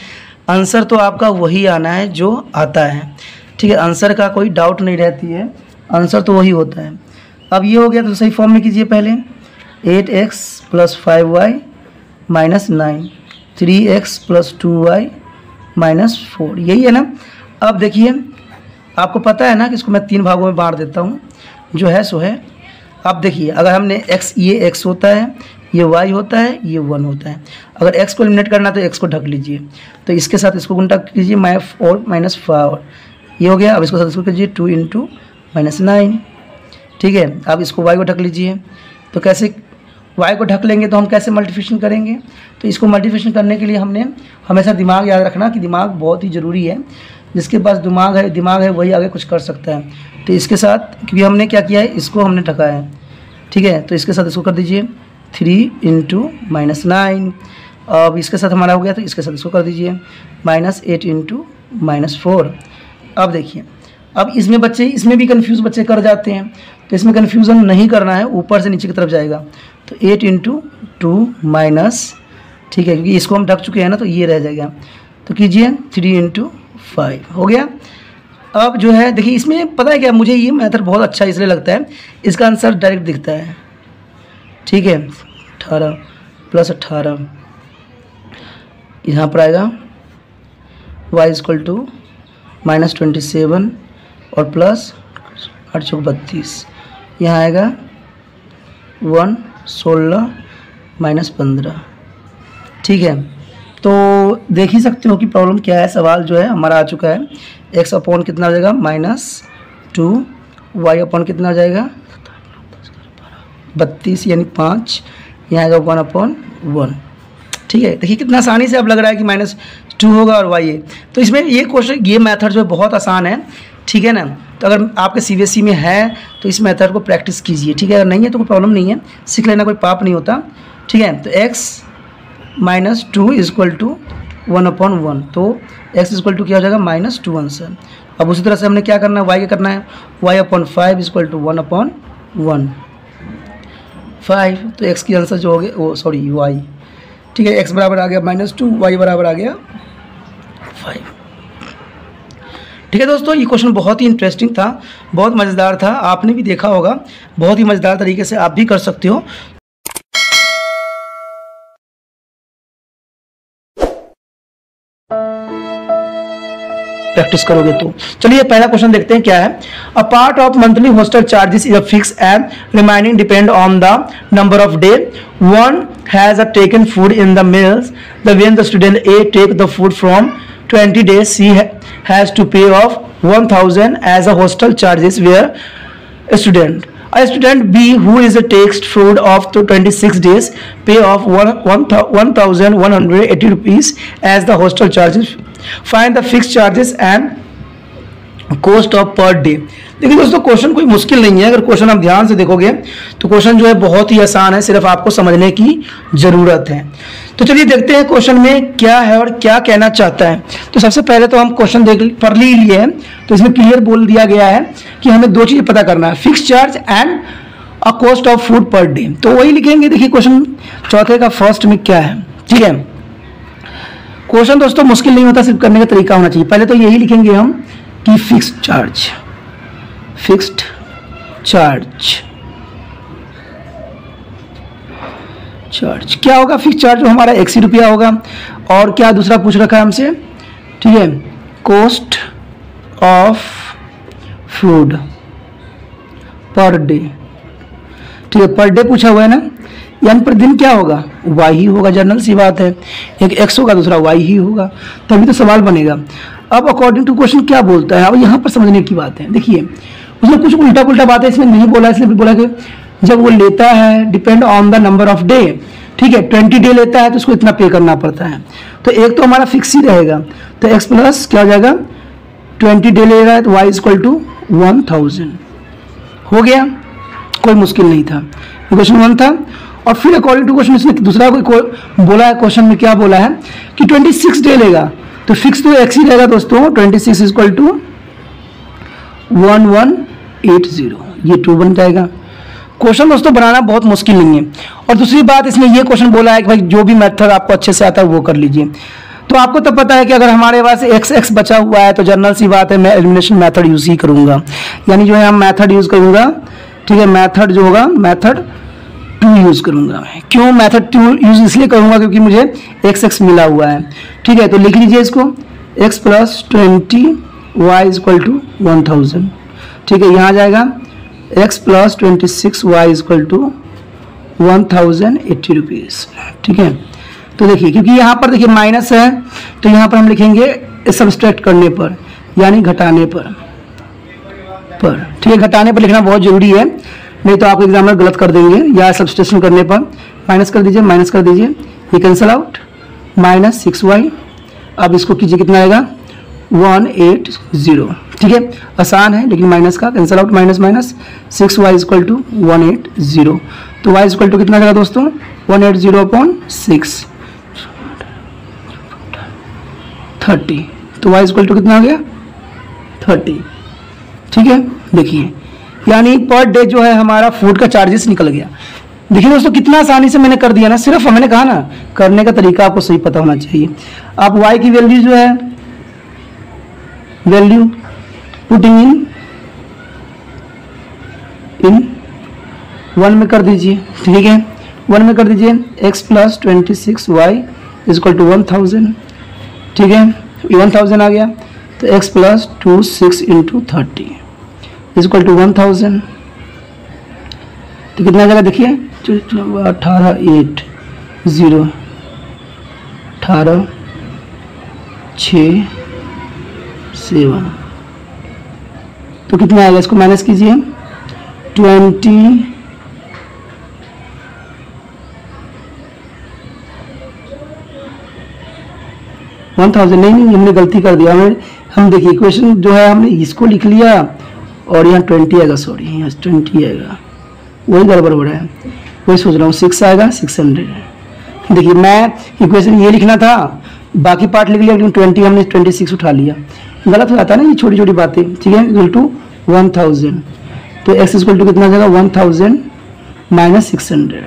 आंसर तो आपका वही आना है जो आता है, ठीक है आंसर का कोई डाउट नहीं रहती है, आंसर तो वही होता है। अब ये हो गया तो सही फॉर्म में कीजिए, पहले 8x plus 5y minus 9, 3x plus 2y minus 4, यही है ना। अब देखिए आपको पता है ना कि इसको मैं 3 भागों में बांट देता हूँ, जो है सो है। अब देखिए अगर हमने x, ये x होता है, ये y होता है, ये 1 होता है, अगर x को एलिमिनेट करना तो x को ढक लीजिए, तो इसके साथ इसको गुणा कीजिए माइनस 4, ये हो गया। अब इसको साथ इसको कीजिए 2 इंटू माइनस 9, ठीक है। अब इसको y को ढक लीजिए, तो कैसे y को ढक लेंगे, तो हम कैसे मल्टीप्लिकेशन करेंगे, तो इसको मल्टीप्लिकेशन करने के लिए हमने हमेशा दिमाग याद रखना कि दिमाग बहुत ही ज़रूरी है, जिसके पास दिमाग है वही आगे कुछ कर सकता है। तो इसके साथ क्योंकि हमने क्या किया है, इसको हमने ढका है, ठीक है तो इसके साथ इसको कर दीजिए 3 इंटू माइनस 9, अब इसके साथ हमारा हो गया, तो इसके साथ इसको कर दीजिए माइनस 8 इंटू माइनस 4। अब देखिए अब इसमें बच्चे, इसमें भी कंफ्यूज बच्चे कर जाते हैं, तो इसमें कन्फ्यूज़न नहीं करना है, ऊपर से नीचे की तरफ जाएगा, तो 8 इंटू 2 माइनस, ठीक है क्योंकि इसको हम ढक चुके हैं ना, तो ये रह जाएगा, तो कीजिए 3 इंटू 5, हो गया। अब जो है देखिए इसमें पता है क्या, मुझे ये मैथड बहुत अच्छा इसलिए लगता है, इसका आंसर डायरेक्ट दिखता है, ठीक है 18 प्लस 18, यहाँ पर आएगा वाई इक्वल टू माइनस 27 और प्लस 832, यहाँ आएगा 1 16 माइनस 15, ठीक है। तो देख ही सकते हो कि प्रॉब्लम क्या है, सवाल जो है हमारा आ चुका है, x अपॉन कितना हो जाएगा माइनस 2, वाई अपॉन कितना हो जाएगा 32 यानी 5, यहाँ आएगा 1 अपॉन 1, ठीक है। देखिए कितना आसानी से अब लग रहा है कि माइनस 2 होगा और वाई है, तो इसमें ये क्वेश्चन, ये मेथड जो है बहुत आसान है, ठीक है ना। तो अगर आपके सीबीएसई में है तो इस मेथड को प्रैक्टिस कीजिए, ठीक है, अगर नहीं है तो कोई प्रॉब्लम नहीं है, सीख लेना, कोई पाप नहीं होता, ठीक है। तो x minus two is equal to 1/1। तो x इक्वल टू क्या हो जाएगा -2/1 से। अब उसी तरह से हमने क्या करना है, y का करना है y/5 इज इक्वल टू 1/5। तो x की आंसर जो हो गया वो सॉरी y, ठीक है, x बराबर आ गया -2, y बराबर आ गया 5। ठीक है दोस्तों, ये क्वेश्चन बहुत ही इंटरेस्टिंग था, बहुत मज़ेदार था, आपने भी देखा होगा, बहुत ही मज़ेदार तरीके से आप भी कर सकते हो। प्रैक्टिस करोगे तो। चलिए पहला क्वेश्चन देखते हैं क्या है। A part of monthly hostel charges is a fix and remaining depend on the number of day one has taken food in the meals the when the student A take the food from 20 days C has to pay off 1000 as a hostel charges where a student B who is a takes food of 26 days pay off 1180 rupees as the hostel charges. Find the fixed charges and cost of per day. देखिए दोस्तों, question कोई मुश्किल नहीं है। अगर question आप ध्यान से देखोगे तो क्वेश्चन जो है बहुत ही आसान है, सिर्फ आपको समझने की ज़रूरत है। तो चलिए देखते हैं क्वेश्चन में क्या है और क्या कहना चाहता है। तो सबसे पहले तो हम क्वेश्चन पढ़ ही लिए हैं, तो इसमें क्लियर बोल दिया गया है कि हमें दो चीज़ें पता करना है, fix charge and a cost of food per day. तो वही लिखेंगे। देखिए क्वेश्चन चौथे का फर्स्ट में क्या है, ठीक है। क्वेश्चन दोस्तों मुश्किल नहीं होता, सिर्फ करने का तरीका होना चाहिए। पहले तो यही लिखेंगे हम कि फिक्स्ड चार्ज क्या होगा। फिक्स चार्ज जो हमारा 80 रुपया होगा। और क्या दूसरा पूछ रखा है हमसे, ठीक है, cost of food per day, ठीक है, पर डे पूछा हुआ है ना, यानी प्रतिदिन क्या होगा, वाई ही होगा। जनरल सी बात है, एक एक्स होगा दूसरा वाई ही होगा, तभी तो सवाल बनेगा। अब अकॉर्डिंग टू क्वेश्चन क्या बोलता है, अब यहाँ पर समझने की बात है। देखिए उसमें कुछ उल्टा पुल्टा बात है, इसमें नहीं बोला, इसलिए बोला कि जब वो लेता है depend on the number of day, ठीक है, 20 डे लेता है तो उसको इतना पे करना पड़ता है। तो एक तो हमारा फिक्स ही रहेगा, तो एक्स प्लस क्या हो जाएगा, 20 डे ले रहा है तो वाई इजक्ल टू 1000 हो गया। कोई मुश्किल नहीं था, क्वेश्चन 1 था। और फिर अकॉर्डिंग टू क्वेश्चन इसमें दूसरा कोई बोला है, क्वेश्चन में क्या बोला है कि 26 डे लेगा, तो फिक्स तो एक्स ही रहेगा दोस्तों। 26 इजक्ल टू 1180, ये 2 बन जाएगा। क्वेश्चन दोस्तों बनाना बहुत मुश्किल नहीं है। और दूसरी बात इसमें ये क्वेश्चन बोला है कि भाई जो भी मेथड आपको अच्छे से आता है वो कर लीजिए। तो आपको तब पता है कि अगर हमारे पास एक्स बचा हुआ है तो जनरल सी बात है मैं एलिमिनेशन मेथड यूज़ ही करूँगा, यानी जो है मेथड यूज़ करूँगा, ठीक है, मैथड जो होगा मैथड 2 यूज़ करूँगा। क्यों मैथड 2 यूज़ इसलिए करूँगा क्योंकि मुझे एक्स मिला हुआ है, ठीक है। तो लिख लीजिए इसको, x plus 20 y equal to 1000, ठीक है, यहाँ जाएगा x plus 26 y equal to 1080 rupees, ठीक है। तो देखिए क्योंकि यहाँ पर देखिए माइनस है तो यहाँ पर हम लिखेंगे सब्सट्रैक्ट करने पर, यानी घटाने पर, ठीक है, घटाने पर लिखना बहुत ज़रूरी है, नहीं तो आपको एग्जाम में गलत कर देंगे। या सब्सट्रैक्शन करने पर माइनस कर दीजिए, ये कैंसिल आउट, -6y। अब इसको कीजिए, कितना आएगा 180, ठीक है, आसान है लेकिन माइनस का cancel out, -6y equal to 180। तो y इजक्ल टू कितना रहेगा दोस्तों, 180/6 30। तो y इजक्ल टू कितना हो गया 30, ठीक है। देखिए यानी पर डे जो है हमारा फूड का चार्जेस निकल गया। देखिए दोस्तों कितना आसानी से मैंने कर दिया ना, सिर्फ हमने कहा ना करने का तरीका आपको सही पता होना चाहिए। आप y की वैल्यू जो है वैल्यू पुटिंग इन 1 में कर दीजिए, ठीक है, 1 में कर दीजिए, x plus 26 y equal to 1000, ठीक है, 1000 आ गया। तो x plus 26 into 30 equal to 1000, तो कितना जगह देखिए 1880 18 6 7। तो कितना आएगा, इसको माइनस कीजिए, 20 1000। नहीं हमने गलती कर दिया, हम देखिए क्वेश्चन जो है हमने इसको लिख लिया और यहाँ 20 आएगा, सॉरी यहाँ 20 आएगा, वही गड़बड़ हो रहा है, वही सोच रहा हूँ, 6 आएगा 600। देखिए मैं इक्वेशन ये लिखना था, बाकी पार्ट लिख लिया, लेकिन 20 हमने 26 उठा लिया, गलत हो जाता है ना ये छोटी छोटी बातें, ठीक है। इक्वल टू 1000, तो एक्स इक्वल टू कितना हो जाएगा 1000 माइनस 600,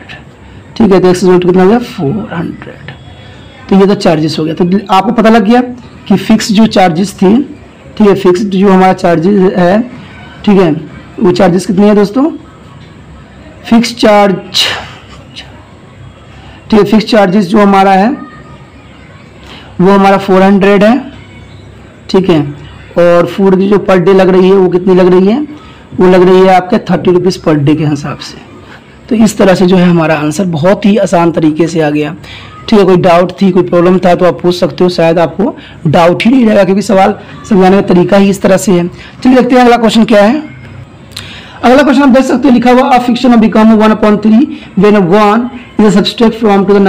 ठीक है। तो एक्स इक्वल टू कितना हो जाएगा 400, तो ये तो चार्जेस हो गया। तो आपको पता लग गया कि फिक्स जो चार्जेस थे, ठीक है, फिक्स जो हमारा चार्जेस है, ठीक है, वो चार्जेस कितने हैं दोस्तों, फिक्स चार्ज, ठीक है, फिक्स चार्जेस जो हमारा है वो हमारा 400 है, ठीक है। और फूड की जो पर डे लग रही है वो कितनी लग रही है, वो लग रही है आपके 30 रुपीज़ पर डे के हिसाब से। तो इस तरह से जो है हमारा आंसर बहुत ही आसान तरीके से आ गया, ठीक है। कोई डाउट थी, कोई प्रॉब्लम था तो आप पूछ सकते हो, शायद आपको डाउट ही नहीं रहेगा क्योंकि सवाल समझाने का तरीका ही इस तरह से है। चलिए देखते हैं अगला क्वेश्चन क्या है। अगला क्वेश्चन आप देख सकते हो लिखा हुआ a fraction of become 1/3 when 1 is a subtract from to the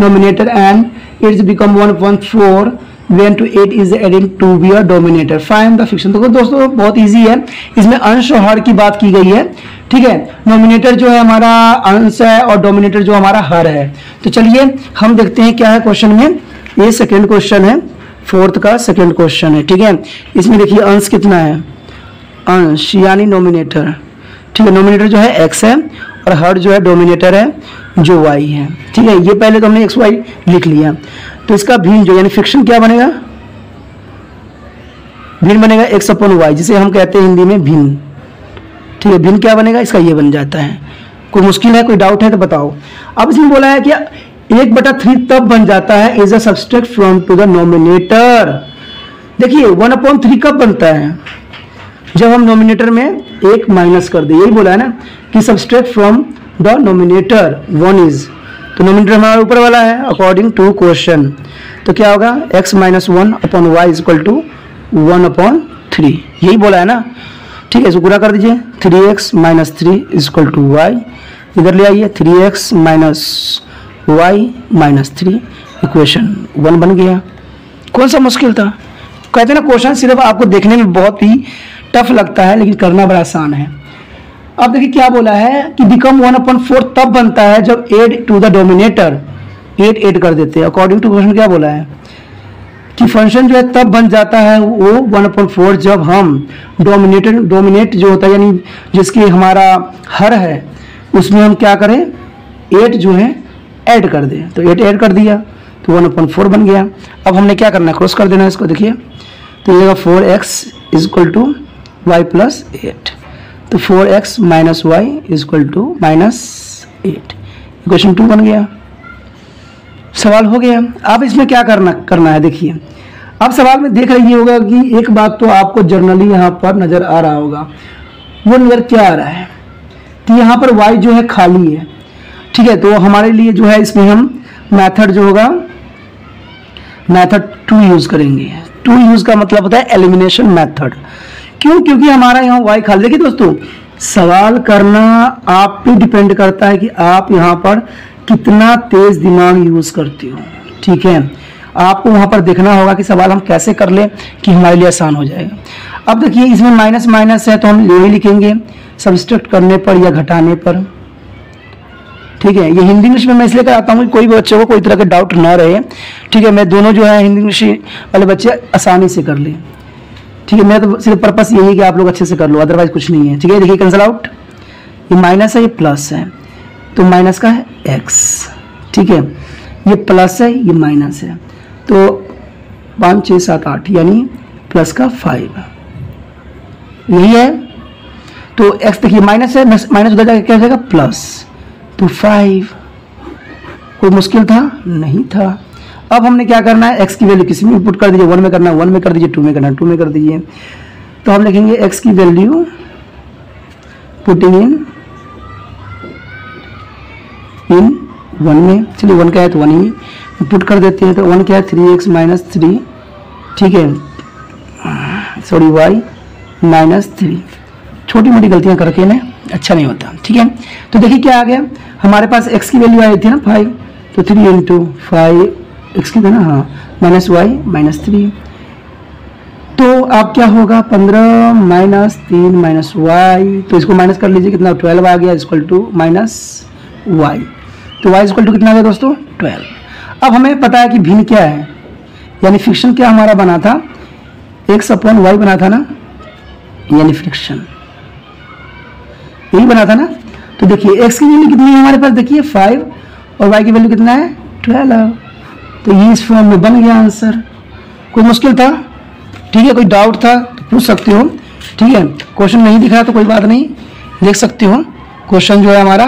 numerator and it is become 1/4 when to 8 is added to be a denominator, find the fraction. तो दोस्तों बहुत इजी है, इसमें अंश और हर की बात की गई है, ठीक है। नोमिनेटर जो है हमारा अंश है और डोमिनेटर जो हमारा हर है। तो चलिए हम देखते हैं क्या है क्वेश्चन में। ये सेकेंड क्वेश्चन है, 4th का सेकेंड क्वेश्चन है, ठीक है। इसमें देखिए अंश कितना है, अंश यानी नोमिनेटर, ठीक है। नोमिनेटर जो है x है और हर जो है डोमिनेटर है जो y है, ठीक है। ये पहले तो हमने एक्स वाई लिख लिया, तो इसका भिन्न जो यानी फिक्शन क्या बनेगा, भिन्न बनेगा x अपॉन y, जिसे हम कहते हैं हिंदी में भिन्न, ठीक है। भिन्न क्या बनेगा इसका, ये बन जाता है। कोई मुश्किल है, कोई डाउट है तो बताओ। अब इसमें बोला है कि 1/3 तब बन जाता है is a subtract from to the numerator. देखिए 1/3 कब बनता है, जब हम नोमिनेटर में 1 माइनस कर दे, यही बोला है ना कि subtract from the numerator 1 is, तो नोमिनेटर हमारा ऊपर वाला है अकॉर्डिंग टू क्वेश्चन। तो क्या होगा x minus 1/y is equal to 1/3, यही बोला है ना, ठीक है। इसको पूरा कर दीजिए, 3x minus 3 is equal to y, इधर ले आइए 3x minus Y minus 3, equation 1 बन गया। कौन सा मुश्किल था? कहते हैं ना क्वेश्चन सिर्फ आपको देखने में बहुत ही टफ लगता है लेकिन करना बड़ा आसान है। अब देखिए क्या बोला है कि बिकम 1/4 तब बनता है जब 8 टू द डोमिनेटर, 8 8 कर देते हैं अकॉर्डिंग टू क्वेश्चन। क्या बोला है कि फंक्शन जो है तब बन जाता है वो 1/4 जब हम डोमिनेटर, डोमिनेट जो होता है यानी जिसकी हमारा हर है, उसमें हम क्या करें 8 जो है ऐड कर दें। तो 8 ऐड कर दिया तो 1/4 बन गया। अब हमने क्या करना है, क्रॉस कर देना है इसको, देखिए। तो ये 4x is equal to y plus 8, तो 4x minus Y is equal to minus 8, equation 2 बन गया। सवाल हो गया। अब इसमें क्या करना है देखिए। अब सवाल में देख रही होगा कि एक बात तो आपको जर्नली यहाँ पर नज़र आ रहा होगा, वो नज़र क्या आ रहा है कि यहाँ पर y जो है खाली है, ठीक है। तो हमारे लिए जो है इसमें हम मैथड जो होगा मैथड 2 यूज़ करेंगे। 2 यूज़ का मतलब होता है एलिमिनेशन मैथड। क्यों? क्योंकि हमारा यहाँ y खाली। देखिए दोस्तों सवाल करना आप पे डिपेंड करता है कि आप यहाँ पर कितना तेज दिमाग यूज करते हो, ठीक है। आपको वहाँ पर देखना होगा कि सवाल हम कैसे कर ले कि हमारे लिए आसान हो जाएगा। अब देखिए इसमें माइनस माइनस है तो हम यही लिखेंगे सब्सट्रैक्ट करने पर या घटाने पर, ठीक है। ये हिंदी इंग्लिश में मैं इसलिए कराता हूँ कि कोई भी बच्चों को कोई तरह का डाउट ना रहे, ठीक है। मैं दोनों जो है हिंदी इंग्लिश वाले बच्चे आसानी से कर लें, ठीक है। मेरा तो सिर्फ पर्पस यही है कि आप लोग अच्छे से कर लो, अदरवाइज कुछ नहीं है, ठीक है। देखिए कैंसिल आउट, ये माइनस है ये प्लस है, तो माइनस का है x, ठीक है। ये प्लस है ये माइनस है, तो 5 6 7 8 यानी प्लस का 5, यही है। तो x देखिए माइनस है, माइनस उधर जाकर क्या हो जाएगा प्लस, तो 5। कोई मुश्किल था? नहीं था। अब हमने क्या करना है, x की वैल्यू किसी में इनपुट कर दीजिए, 1 में करना है 1 में कर दीजिए, 2 में करना है 2 में कर दीजिए। तो हम लिखेंगे x की वैल्यू पुटिंग इन 1 में, चलिए 1 क्या है तो 1 ही पुट कर देते हैं। तो 1 क्या है 3x माइनस 3, ठीक है, सॉरी y माइनस 3। छोटी मोटी गलतियां करके ना अच्छा नहीं होता, ठीक है। तो देखिए क्या आ गया हमारे पास, x की वैल्यू आई थी ना 5, तो 3 × 5 एक्स की ना, हाँ माइनस वाई माइनस 3। तो अब क्या होगा 15 माइनस 3 माइनस वाई, तो इसको माइनस कर लीजिए, कितना 12 आ गया, इक्वल टू माइनस वाई। तो वाई इक्वल टू कितना आ गया दोस्तों 12। अब हमें पता है कि भिन्न क्या है, यानी फ्रिक्शन क्या हमारा बना था, एक्स अपॉन वाई बना था ना, यानी फ्रिक्शन यही बना था ना। तो देखिए एक्स की वैल्यू कितनी है हमारे पास, देखिए 5 और वाई की वैल्यू कितना है 12। तो ये इस फॉर्म में बन गया आंसर। कोई मुश्किल था? ठीक है, कोई डाउट था तो पूछ सकते हो, ठीक है। क्वेश्चन नहीं दिखा तो कोई बात नहीं, देख सकते हो। क्वेश्चन जो है हमारा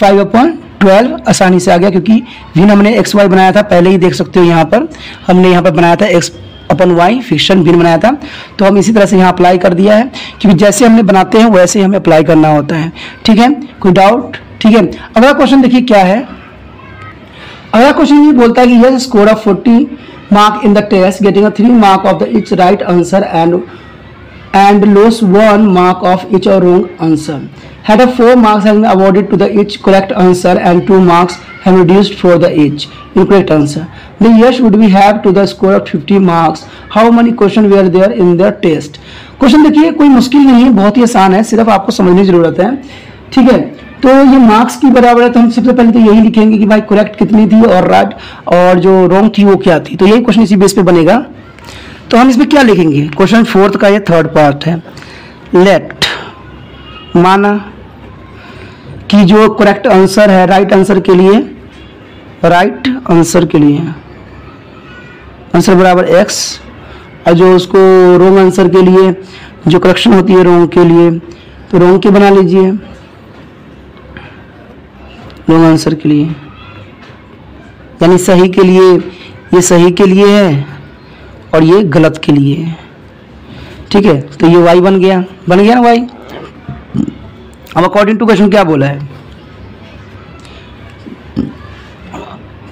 5/12 आसानी से आ गया, क्योंकि भिन्न हमने एक्स वाई बनाया था पहले ही, देख सकते हो यहाँ पर हमने यहाँ पर बनाया था एक्स अपन वाई फ्रिक्शन भिन्न बनाया था, तो हम इसी तरह से यहाँ अप्लाई कर दिया है, क्योंकि जैसे हमने बनाते हैं वैसे ही हमें अप्लाई करना होता है, ठीक है। कोई डाउट? ठीक है, अगला क्वेश्चन देखिए क्या है। अगला क्वेश्चन ये बोलता है कि yes score of 40 mark in the test getting a 3 mark of the each right answer and loss 1 mark of each और wrong answer had a 4 marks have been awarded to the each correct answer and 2 marks have reduced for the each incorrect answer, the yes would we have to the score of 50 marks how many question were there in their test। Question देखिए कोई मुश्किल नहीं है, बहुत ही आसान है, सिर्फ आपको समझने की जरूरत है, ठीक है। तो ये मार्क्स की बराबर है, तो हम सबसे पहले तो यही लिखेंगे कि भाई करेक्ट कितनी थी और राइट और जो रॉन्ग थी वो क्या थी, तो यही क्वेश्चन इसी बेस पे बनेगा। तो हम इसमें क्या लिखेंगे, क्वेश्चन 4 का ये 3rd पार्ट है। लेट माना कि जो करेक्ट आंसर है राइट आंसर के लिए, राइट आंसर के लिए आंसर बराबर x और जो उसको रॉन्ग आंसर के लिए जो करेक्शन होती है रॉन्ग के लिए, तो रॉन्ग की बना लीजिए रॉन्ग आंसर के लिए, यानी सही के लिए ये सही के लिए है और ये गलत के लिए है, ठीक है। तो ये y बन गया, बन गया ना y। अब अकॉर्डिंग टू क्वेश्चन क्या बोला है,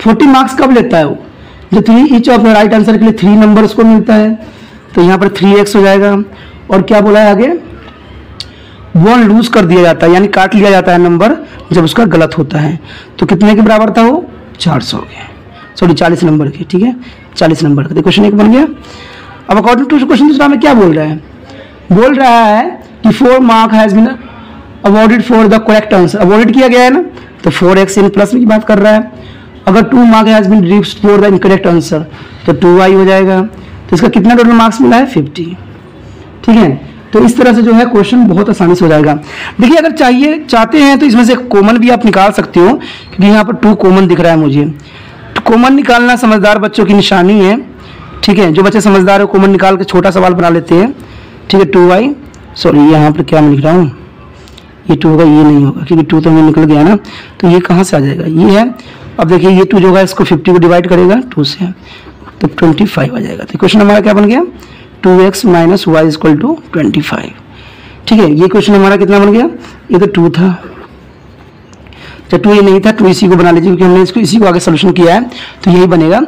40 मार्क्स कब लेता है वो, जो 3 each of the right answer के लिए 3 नंबर उसको मिलता है, तो यहाँ पर 3x हो जाएगा। और क्या बोला है आगे, 1 लूज कर दिया जाता है, यानी काट लिया जाता है नंबर जब उसका गलत होता है, तो कितने के बराबर था वो 400 के, सॉरी 40 नंबर के, ठीक है 40 नंबर का। तो क्वेश्चन 1 बन गया। अब अकॉर्डिंग टू क्वेश्चन दूसरा में क्या बोल रहा है, बोल रहा है कि 4 mark has been awarded for the correct answer, awarded किया गया है ना, तो 4x इन प्लस की बात कर रहा है। अगर 2 mark has been reduced for the incorrect answer तो 2y हो जाएगा, तो इसका कितना टोटल मार्क्स मिला है 50, ठीक है। तो इस तरह से जो है क्वेश्चन बहुत आसानी से हो जाएगा। देखिए अगर चाहते हैं तो इसमें से कॉमन भी आप निकाल सकते हो, क्योंकि यहाँ पर 2 कॉमन दिख रहा है मुझे, तो कॉमन निकालना समझदार बच्चों की निशानी है, ठीक है। जो बच्चे समझदार है कॉमन निकाल के छोटा सवाल बना लेते हैं, ठीक है। 2y सॉरी यहाँ पर क्या मैं लिख रहा हूँ, ये 2 होगा ये नहीं होगा, क्योंकि 2 तो हमें निकल गया ना, तो ये कहाँ से आ जाएगा, ये है। अब देखिए ये 2 जो होगा इसको 50 को डिवाइड करेगा 2 से, तो 25 आ जाएगा। तो क्वेश्चन हमारा क्या बन गया, 2x minus Y equal to 25, ठीक है। ये क्वेश्चन हमारा कितना बन गया, ये तो 2 था, तो 2 ये नहीं था, 2 इसी को बना लीजिए, क्योंकि हमने इसको इसी को आगे सोल्यूशन किया है, तो यही बनेगा।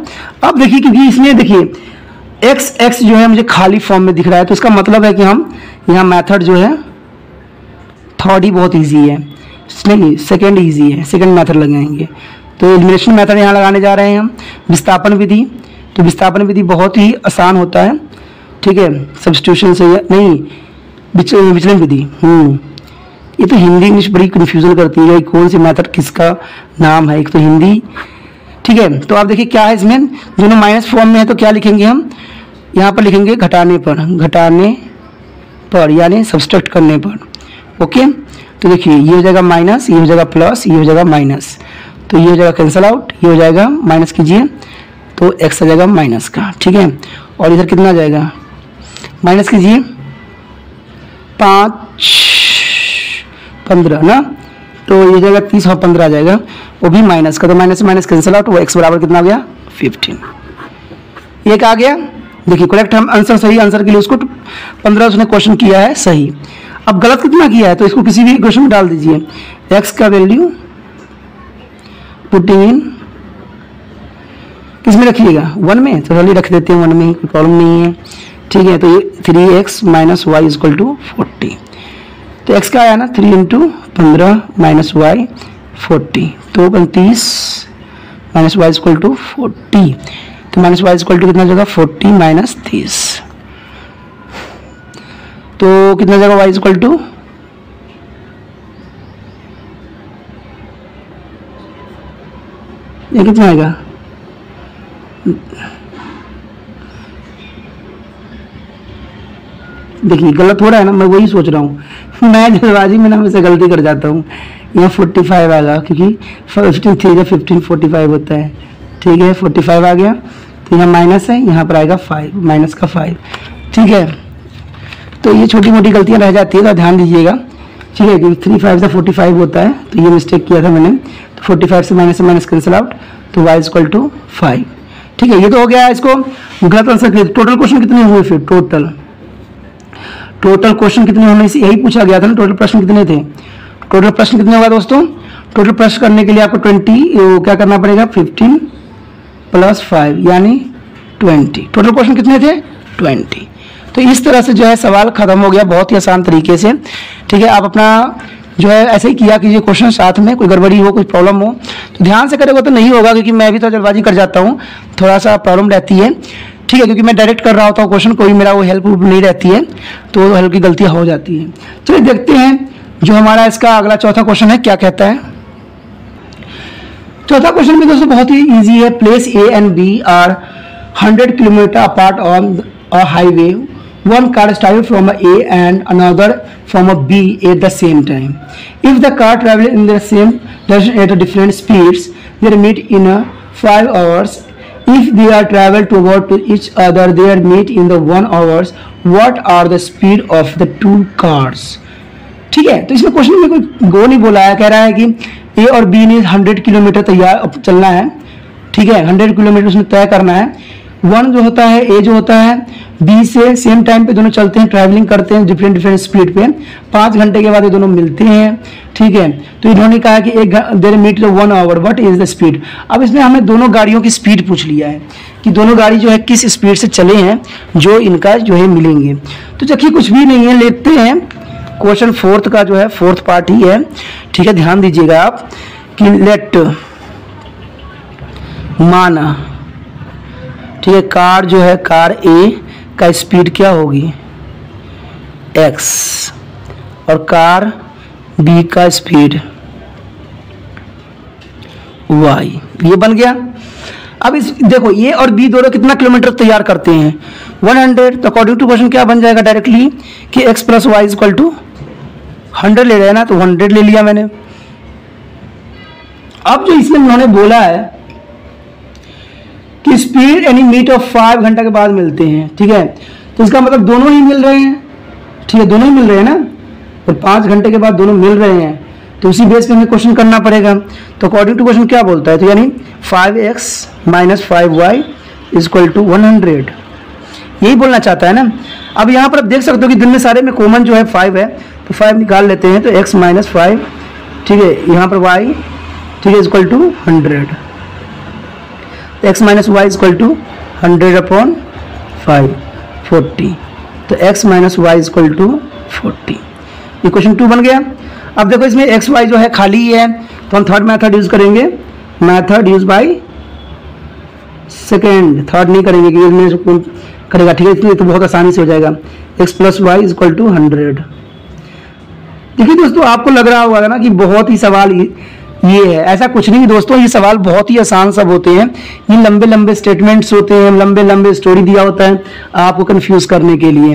अब देखिए क्योंकि इसमें देखिए x जो है मुझे खाली फॉर्म में दिख रहा है, तो इसका मतलब है कि हम यहाँ मैथड जो है 3rd ही बहुत ईजी है, नहीं 2nd ईजी है, 2nd मैथड लगाएंगे। तो एलिमिनेशन मेथड यहाँ लगाने जा रहे हैं हम, विस्थापन विधि, तो विस्थापन विधि बहुत ही आसान होता है, ठीक है। सब्स्टिट्यूशन से नहीं विचलन विधि, ये तो हिंदी इंग्लिश बड़ी कन्फ्यूजन करती है, कौन सी मेथड किसका नाम है, एक तो हिंदी, ठीक है। तो आप देखिए क्या है इसमें, दोनों माइनस फॉर्म में है तो क्या लिखेंगे हम, यहाँ पर लिखेंगे घटाने पर यानी सब्सट्रैक्ट करने पर, ओके। तो देखिए ये हो जाएगा माइनस, ये हो जाएगा प्लस, ये हो जाएगा माइनस, तो ये हो जाएगा कैंसिल आउट, ये हो जाएगा माइनस कीजिए तो x आ जाएगा माइनस का, ठीक है। और इधर कितना आ जाएगा, माइनस कीजिए 5 15 ना, तो ये हो जाएगा 30 और 15 आ जाएगा, वो भी माइनस का, तो माइनस माइनस कैंसिल आउट, वो x बराबर कितना हो गया 15। एक आ गया, देखिए करेक्ट हम आंसर सही आंसर के लिए उसको 15 उसने क्वेश्चन किया है सही। अब गलत कितना किया है, तो इसको किसी भी क्वेश्चन में डाल दीजिए, x का वैल्यू पुटिंग इन किसमें रखिएगा 1 में, तो चलिए रख देते हैं 1 में, कोई प्रॉब्लम नहीं है, ठीक है। तो ये 3x minus Y equal to 40, तो x का आया ना 3 × 15 माइनस वाई 40, तो 35 माइनस वाई इजक्ल टू 40, तो माइनस वाई इजक्ल टू कितना जाएगा 40 माइनस 30, तो कितना जाएगा वाई इजक्ल टू 1 कितना आएगा देखिए गलत हो रहा है ना, मैं वही सोच रहा हूँ, मैं जल्दबाजी में ना हमेशा गलती कर जाता हूँ। यहाँ 45 आ गया क्योंकि 53 का 15 45 होता है, ठीक है 45 आ गया। तो यहाँ माइनस है, यहाँ पर आएगा 5, माइनस का 5, ठीक है। तो ये छोटी मोटी गलतियाँ रह जाती है तो ध्यान दीजिएगा, ठीक है, क्योंकि 3 5 से 45 होता है। तो ये मिस्टेक किया था मैंने, तो 45 से माइनस कैंसिल आउट, तो y इक्वल टू 5, ठीक है। ये तो हो गया इसको गलत आंसर किया। टोटल क्वेश्चन कितने हुए फिर, टोटल क्वेश्चन कितने होने से यही पूछा गया था ना, टोटल प्रश्न कितने थे। टोटल प्रश्न कितने होगा दोस्तों, टोटल प्रश्न करने के लिए आपको 20 क्या करना पड़ेगा, 15 + 5 यानी 20। टोटल क्वेश्चन कितने थे, 20। तो इस तरह से जो है सवाल खत्म हो गया बहुत ही आसान तरीके से, ठीक है। आप अपना जो है ऐसे ही किया कीजिए क्वेश्चन, साथ में कोई गड़बड़ी हो, कोई प्रॉब्लम हो तो ध्यान से करेगा तो नहीं होगा, क्योंकि मैं भी थोड़ा जल्दबाजी कर जाता हूँ, थोड़ा सा प्रॉब्लम रहती है, ठीक है, क्योंकि मैं डायरेक्ट कर रहा होता हूँ क्वेश्चन, कोई मेरा वो हेल्प नहीं रहती है, तो हल्की गलतियाँ हो जाती है। चलिए देखते हैं जो हमारा इसका अगला चौथा क्वेश्चन है क्या कहता है। चौथा क्वेश्चन भी दोस्तों बहुत ही ईजी है। Place A and B are 100 kilometre apart on a highway, one car started from A and another from B at the same time. If the car travel in the same direction at different speeds, they meet in 5 hours. If they are travel toward to each other, they meet in the 1 hours. What are the speed of the two cars? ठीक है, तो इसमें question में कोई गो नहीं बोला है, कह रहा है कि A और B ने 100 किलोमीटर तैयार चलना है, ठीक है, 100 किलोमीटर उसने तय करना है। वन जो होता है ए जो होता है बी से सेम टाइम पे दोनों चलते हैं, ट्रैवलिंग करते हैं डिफरेंट स्पीड पे। 5 घंटे के बाद ये दोनों मिलते हैं, ठीक है। तो इन्होंने कहा कि एक देर meet 1 hour, what is the speed. अब इसमें हमें दोनों गाड़ियों की स्पीड पूछ लिया है कि दोनों गाड़ी जो है किस स्पीड से चले हैं जो इनका जो है मिलेंगे। तो चलिए कुछ भी नहीं है, लेते हैं क्वेश्चन फोर्थ का जो है, फोर्थ पार्ट ही है, ठीक है। ध्यान दीजिएगा आप कि लेट माना, ठीक है, कार जो है कार ए का स्पीड क्या होगी x और कार बी का स्पीड y, ये बन गया। अब इस देखो ये और बी दोनों कितना किलोमीटर तैयार करते हैं, 100। तो अकॉर्डिंग टू क्वेश्चन क्या बन जाएगा डायरेक्टली कि x + y इक्वल टू 100 ले रहे हैं ना, तो 100 ले लिया मैंने। अब जो इसमें उन्होंने बोला है कि स्पीड यानी मीट ऑफ 5 घंटा के बाद मिलते हैं, ठीक है, तो इसका मतलब दोनों ही मिल रहे हैं, ठीक है, दोनों ही मिल रहे हैं ना, और 5 घंटे के बाद दोनों मिल रहे हैं, तो उसी बेस पे हमें क्वेश्चन करना पड़ेगा। तो अकॉर्डिंग टू क्वेश्चन क्या बोलता है, तो यानी 5x - 5y = 100, यही बोलना चाहता है ना। अब यहाँ पर आप देख सकते हो कि दिन में सारे में कॉमन जो है 5 है, तो 5 निकाल लेते हैं, तो x - 5, ठीक है, यहाँ पर y, ठीक है, = 100। x - y = 100/5 40, तो x - y = 40, ये क्वेश्चन 2 बन गया। अब देखो इसमें x y जो है खाली ही है, तो हम थर्ड मैथड यूज करेंगे, method use by second, third नहीं करेंगे कि इसमें करेगा, ठीक है, इसलिए तो बहुत आसानी से हो जाएगा। x + y = 100। देखिए दोस्तों आपको लग रहा होगा ना कि बहुत ही सवाल ये है, ऐसा कुछ नहीं दोस्तों, ये सवाल बहुत ही आसान सब होते हैं, ये लंबे लंबे स्टेटमेंट्स होते हैं, लंबे लंबे स्टोरी दिया होता है आपको कंफ्यूज करने के लिए।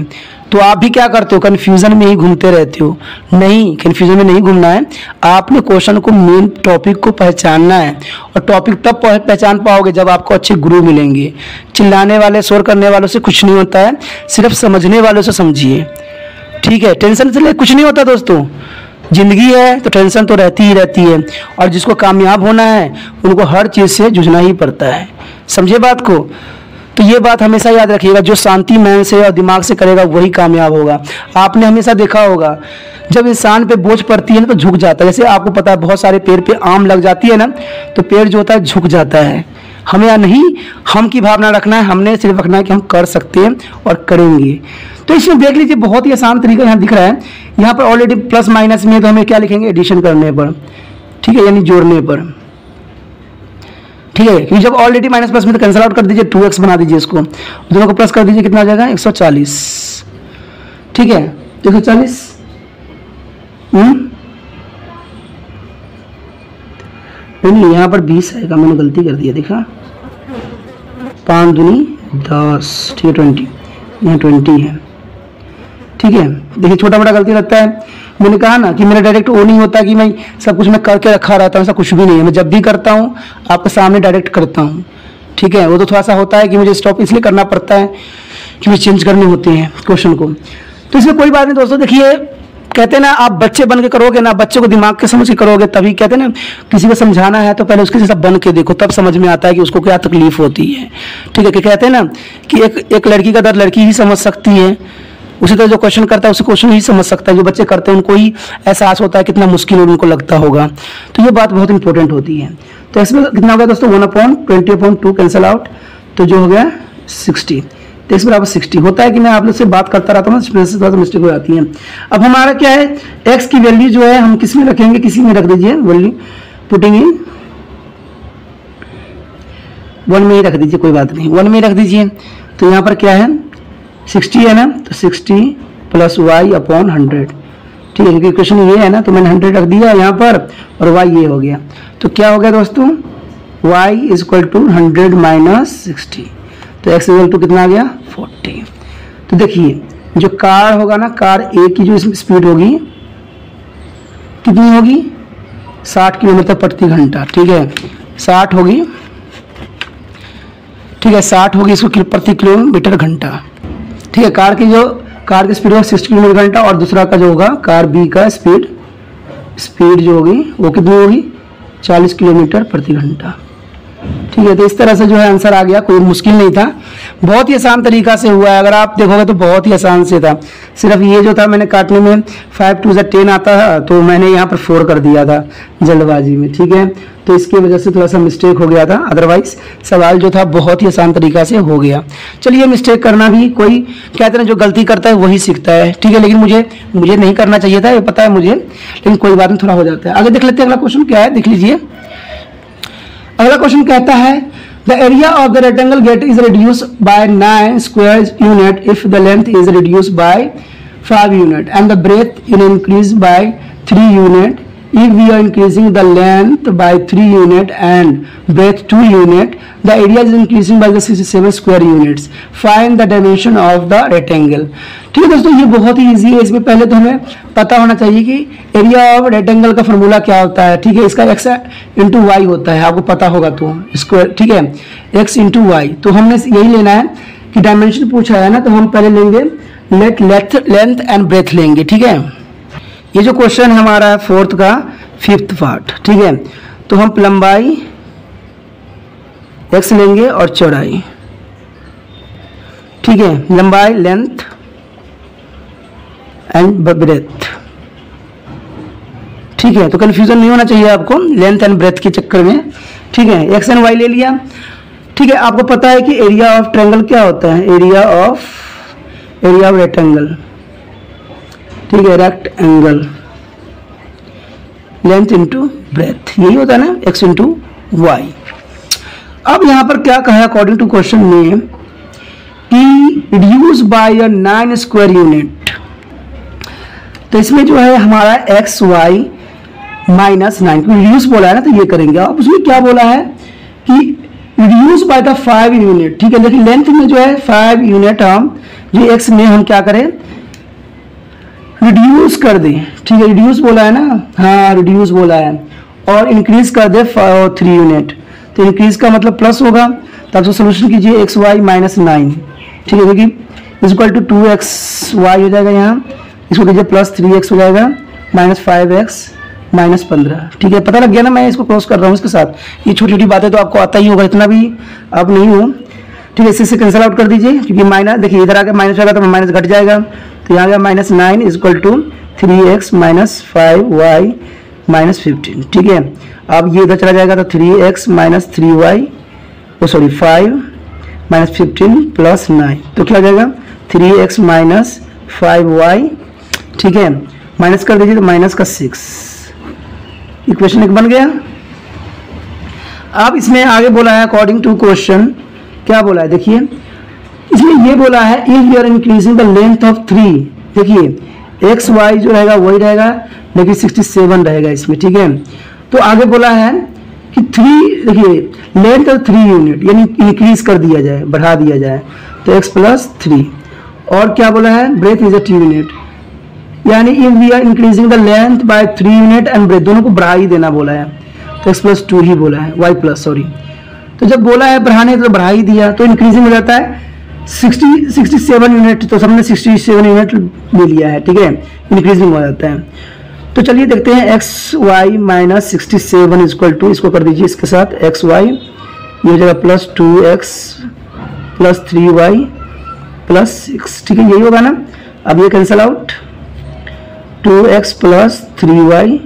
तो आप भी क्या करते हो, कन्फ्यूजन में ही घूमते रहते हो। नहीं, कन्फ्यूजन में नहीं घूमना है, आपने क्वेश्चन को मेन टॉपिक को पहचानना है, और टॉपिक तब पहचान पाओगे जब आपको अच्छे गुरु मिलेंगे। चिल्लाने वाले शोर करने वालों से कुछ नहीं होता है, सिर्फ समझने वालों से समझिए, ठीक है। टेंशन से कुछ नहीं होता दोस्तों, जिंदगी है तो टेंशन तो रहती ही रहती है, और जिसको कामयाब होना है उनको हर चीज़ से जूझना ही पड़ता है, समझे बात को। तो ये बात हमेशा याद रखिएगा, जो शांति मन से और दिमाग से करेगा वही कामयाब होगा। आपने हमेशा देखा होगा जब इंसान पे बोझ पड़ती है ना तो झुक जाता है, जैसे आपको पता है बहुत सारे पेड़ पे आम लग जाती है ना, तो पेड़ जो होता है झुक जाता है। हमें या नहीं हम की भावना रखना है, हमने सिर्फ रखना है कि हम कर सकते हैं और करेंगे। तो इसमें देख लीजिए बहुत ही आसान तरीका यहाँ दिख रहा है, यहाँ पर ऑलरेडी प्लस माइनस में है, तो हमें क्या लिखेंगे, एडिशन करने पर, ठीक है, यानी जोड़ने पर, ठीक है, क्योंकि जब ऑलरेडी माइनस प्लस में तो कैंसिल आउट कर दीजिए, 2x बना दीजिए, इसको दोनों को प्लस कर दीजिए, कितना आ जाएगा 140, ठीक है, 140 नहीं, यहाँ पर 20 आएगा, मैंने गलती कर दी है, देखा पाँच दूनी 10, ठीक है 20, यहाँ 20 है, ठीक है। देखिए छोटा मोटा गलती लगता है, मैंने कहा ना कि मेरा डायरेक्ट वो नहीं होता कि मैं सब कुछ मैं करके रखा रहता हूँ, ऐसा कुछ भी नहीं है। मैं जब भी करता हूँ आपके सामने डायरेक्ट करता हूँ, ठीक है। वो तो थोड़ा सा होता है कि मुझे स्टॉप इसलिए करना पड़ता है कि मुझे चेंज करने होते हैं क्वेश्चन को, तो इसमें कोई बात नहीं दोस्तों। देखिए कहते हैं ना आप बच्चे बन के करोगे ना, बच्चे को दिमाग के समझ के करोगे तभी, कहते हैं ना किसी को समझाना है तो पहले उसके जैसा बन के देखो, तब समझ में आता है कि उसको क्या तकलीफ होती है, ठीक है। कि कहते हैं ना कि एक लड़की का दर्द लड़की ही समझ सकती है, उसी तरह जो क्वेश्चन करता है उसे क्वेश्चन ही समझ सकता है। जो बच्चे करते हैं उनको ही एहसास होता है कितना मुश्किल उनको लगता होगा, तो ये बात बहुत इंपॉर्टेंट होती है। तो इसमें कितना हो गया दोस्तों, 1/20/2 कैंसिल आउट, तो जो हो गया 60, तो इस बराबर 60 होता है कि मैं आप लोग से बात करता रहता हूँ ना, थोड़ा सा मिस्टेक हो जाती है। अब हमारा क्या है, एक्स की वैल्यू जो है हम किस में रखेंगे, किसी में रख दीजिए वैल्यू, पुटिंग इन 1 में ही रख दीजिए, कोई बात नहीं 1 में ही रख दीजिए। तो यहाँ पर क्या है 60 है ना, तो 60 + y/100, ठीक है, क्योंकि इक्वेशन ये है ना, तो मैंने 100 रख दिया यहाँ पर और y ये हो गया। तो क्या हो गया दोस्तों, y = 100 - 60, तो x= कितना आ गया 40। तो देखिए जो कार होगा ना, कार ए की जो स्पीड होगी कितनी होगी, 60 किलोमीटर प्रति घंटा, ठीक है 60 होगी, ठीक है 60 होगी इसको प्रति किलोमीटर घंटा, ठीक है। कार की जो कार की स्पीड होगा 60 किलोमीटर घंटा, और दूसरा का जो होगा कार बी का स्पीड जो होगी वो कितनी होगी, 40 किलोमीटर प्रति घंटा, ठीक है। तो इस तरह से जो है आंसर आ गया, कोई मुश्किल नहीं था, बहुत ही आसान तरीका से हुआ है। अगर आप देखोगे तो बहुत ही आसान से था, सिर्फ ये जो था मैंने काटने में 5×2 = 10 आता है, तो मैंने यहाँ पर 4 कर दिया था जल्दबाजी में, ठीक है, तो इसकी वजह से थोड़ा सा मिस्टेक हो गया था। अदरवाइज सवाल जो था बहुत ही आसान तरीका से हो गया। चलिए मिस्टेक करना भी, कोई कहते हैं जो गलती करता है वही सीखता है, ठीक है, लेकिन मुझे नहीं करना चाहिए था, ये पता है मुझे, लेकिन कोई बात नहीं, थोड़ा हो जाता है। आगे देख लेते हैं अगला क्वेश्चन क्या है, देख लीजिए। अगला क्वेश्चन कहता है the area of the rectangle get is reduce by 9 square unit if the length is reduce by 5 unit and the breadth is increase by 3 unit if we are increasing the length by 3 unit and breadth 2 unit the area is increasing by 67 square units find the dimension of the rectangle. ठीक है दोस्तों ये बहुत ही easy है, इसमें पहले तो हमें पता होना चाहिए कि एरिया ऑफ रेक्टेंगल का फॉर्मूला क्या होता है, ठीक है, इसका x × y होता है, आपको पता होगा तो स्क्वायर, ठीक है x × y, तो हमने यही लेना है कि डायमेंशन पूछा है ना, तो हम पहले लेंगे लेंथ एंड ब्रेथ लेंगे, ठीक है। ये जो क्वेश्चन हमारा है 4th का 5th पार्ट, ठीक है, तो हम लंबाई x लेंगे और चौड़ाई, ठीक है, लंबाई लेंथ एंड ब्रेथ, ठीक है, तो कन्फ्यूजन नहीं होना चाहिए आपको लेंथ एंड ब्रेथ के चक्कर में, ठीक है। x एंड y ले लिया, ठीक है, आपको पता है कि एरिया ऑफ ट्रायंगल क्या होता है, एरिया ऑफ रेक्टेंगल, ठीक है, रेक्टेंगल लेंथ इंटू ब्रेथ, यही होता है ना x × y। अब यहाँ पर क्या कहा अकॉर्डिंग टू क्वेश्चन में कि रिड्यूस बाय 9 square unit, तो इसमें जो है हमारा x y - 9, रिड्यूस बोला है ना, तो ये करेंगे। अब उसमें क्या बोला है कि रिड्यूस बाय द 5 unit, ठीक है, लेकिन लेंथ में जो है 5 unit हम जो x में हम क्या करें रिड्यूस कर दें, ठीक है, रिड्यूस बोला है ना, हाँ रिड्यूस बोला है, और इंक्रीज कर दे 3 unit, तो इंक्रीज का मतलब प्लस होगा, तो आपको सोल्यूशन कीजिए x y - 9, ठीक है, क्योंकि = 2xy हो जाएगा, यहाँ इसको कीजिए +3x हो जाएगा -5x - 15, ठीक है, पता लग गया ना, मैं इसको क्रॉस कर रहा हूँ इसके साथ। ये छोटी छोटी बातें तो आपको आता ही होगा, इतना भी आप नहीं हो, ठीक है, इसे कैंसिल आउट कर दीजिए, क्योंकि माइनस देखिए इधर आकर माइनस होगा तो माइनस घट जाएगा, तो यहाँ गया -9 = 3x - 5y - 15, ठीक है। अब ये इधर चला जाएगा तो 3x - 3y वो सॉरी 5 - 15 + 9, तो क्या हो जाएगा 3x - 5y, ठीक है, माइनस कर दीजिए तो -6, इक्वेशन एक बन गया। अब इसमें आगे बोला है अकॉर्डिंग टू क्वेश्चन क्या बोला है, देखिए इसमें ये बोला है if you are increasing the length of 3, देखिए x y जो रहेगा वही रहेगा, लेकिन 67 रहेगा इसमें, ठीक है। तो आगे बोला है कि 3 देखिए लेंथ 3 यूनिट यानी इंक्रीज कर दिया जाए, बढ़ा दिया जाए तो x + 3। और क्या बोला है, ब्रेथ इज 2 यूनिट यानी we are increasing the length by 3 unit and breadth, दोनों को बढ़ा ही देना बोला है तो x + 2 ही बोला है, y+ सॉरी। तो जब बोला है बढ़ाने तो बढ़ा ही दिया तो इंक्रीजिंग हो जाता है 67 यूनिट। तो सबने 67 यूनिट ले लिया है, ठीक है, इंक्रीजिंग हो जाता है। तो चलिए देखते हैं xy - 67 = इसको कर दीजिए इसके साथ xy, ये जगह +2x + 3y + 6, ठीक है, यही होगा ना। अब ये कैंसिल आउट, 2x + 3y,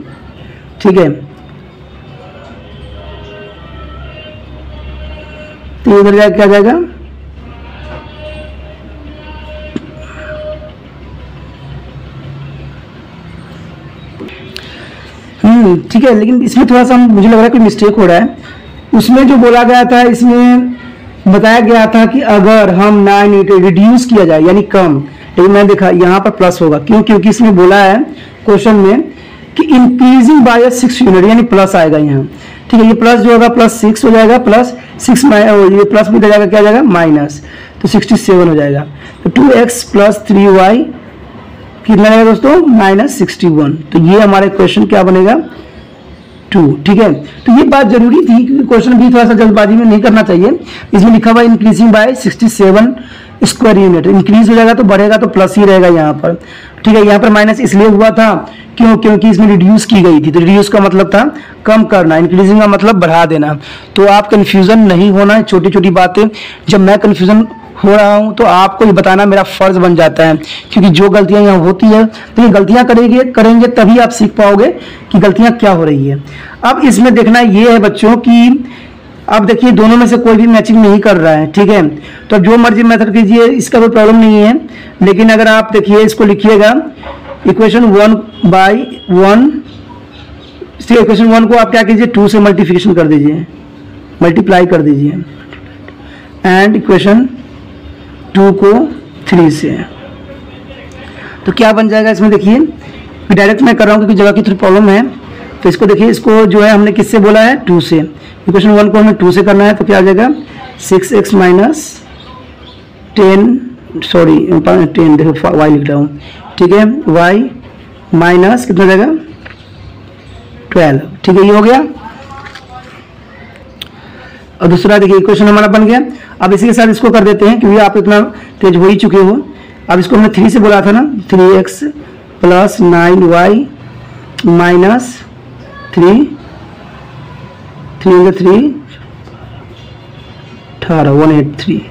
ठीक है, तो इधर जाकर क्या जाएगा 3, ठीक है। लेकिन इसमें थोड़ा सा मुझे लग रहा है कोई मिस्टेक हो रहा है। उसमें जो बोला गया था, इसमें बताया गया था कि अगर हम 9 रिड्यूस किया जाए यानी कम, लेकिन मैंने देखा यहाँ पर प्लस होगा, क्यों? क्योंकि इसमें बोला है क्वेश्चन में कि इंक्रीजिंग बाय 6 यूनिट यानी प्लस आएगा यहाँ, ठीक है। ये प्लस जो होगा +6 हो जाएगा, +6 ये प्लस भी जाएगा, क्या जाएगा माइनस, तो 67 हो जाएगा। तो 2x + 3y कितना है दोस्तों, -61। तो ये हमारे क्वेश्चन क्या बनेगा 2, ठीक है। तो ये बात जरूरी थी क्योंकि क्वेश्चन भी थोड़ा सा जल्दबाजी में नहीं करना चाहिए। इसमें लिखा हुआ increasing by 67 square unit, increase हो जाएगा तो बढ़ेगा तो प्लस ही रहेगा यहाँ पर, ठीक है। यहाँ पर माइनस इसलिए हुआ था क्यों, क्योंकि इसमें रिड्यूस की गई थी। तो रिड्यूस का मतलब था कम करना, इंक्रीजिंग का मतलब बढ़ा देना। तो आप कन्फ्यूजन नहीं होना है, छोटी छोटी बातें। जब मैं कन्फ्यूजन हो रहा हूँ तो आपको ये बताना मेरा फर्ज बन जाता है, क्योंकि जो गलतियाँ यहाँ होती है तो ये गलतियाँ करेंगे तभी आप सीख पाओगे कि गलतियाँ क्या हो रही है। अब इसमें देखना ये है बच्चों कि अब देखिए दोनों में से कोई भी मैचिंग नहीं कर रहा है, ठीक है। तो जो मर्जी मेथड कीजिए, इसका कोई प्रॉब्लम नहीं है। लेकिन अगर आप देखिए इसको लिखिएगा इक्वेशन 1/1, ठीक है, इक्वेशन 1 को आप क्या कीजिए 2 से मल्टीप्लिकेशन कर दीजिए, मल्टीप्लाई कर दीजिए, एंड इक्वेशन 2 को 3 से। तो क्या बन जाएगा इसमें देखिए, डायरेक्ट मैं कर रहा हूँ क्योंकि जगह की थोड़ी प्रॉब्लम है। तो इसको देखिए, इसको जो है हमने किससे बोला है 2 से, इक्वेशन 1 को हमें 2 से करना है। तो क्या आ जाएगा 6x - 10 देखो y लिख रहा हूँ, ठीक है, y माइनस कितना जाएगा 12, ठीक है, ये हो गया। और दूसरा देखिए इक्वेशन हमारा बन गया। अब इसी के साथ इसको कर देते हैं क्योंकि आप इतना तेज हो ही चुके हो। अब इसको हमने 3 से बोला था ना, 3x + 9y - 3 - 3 = 183,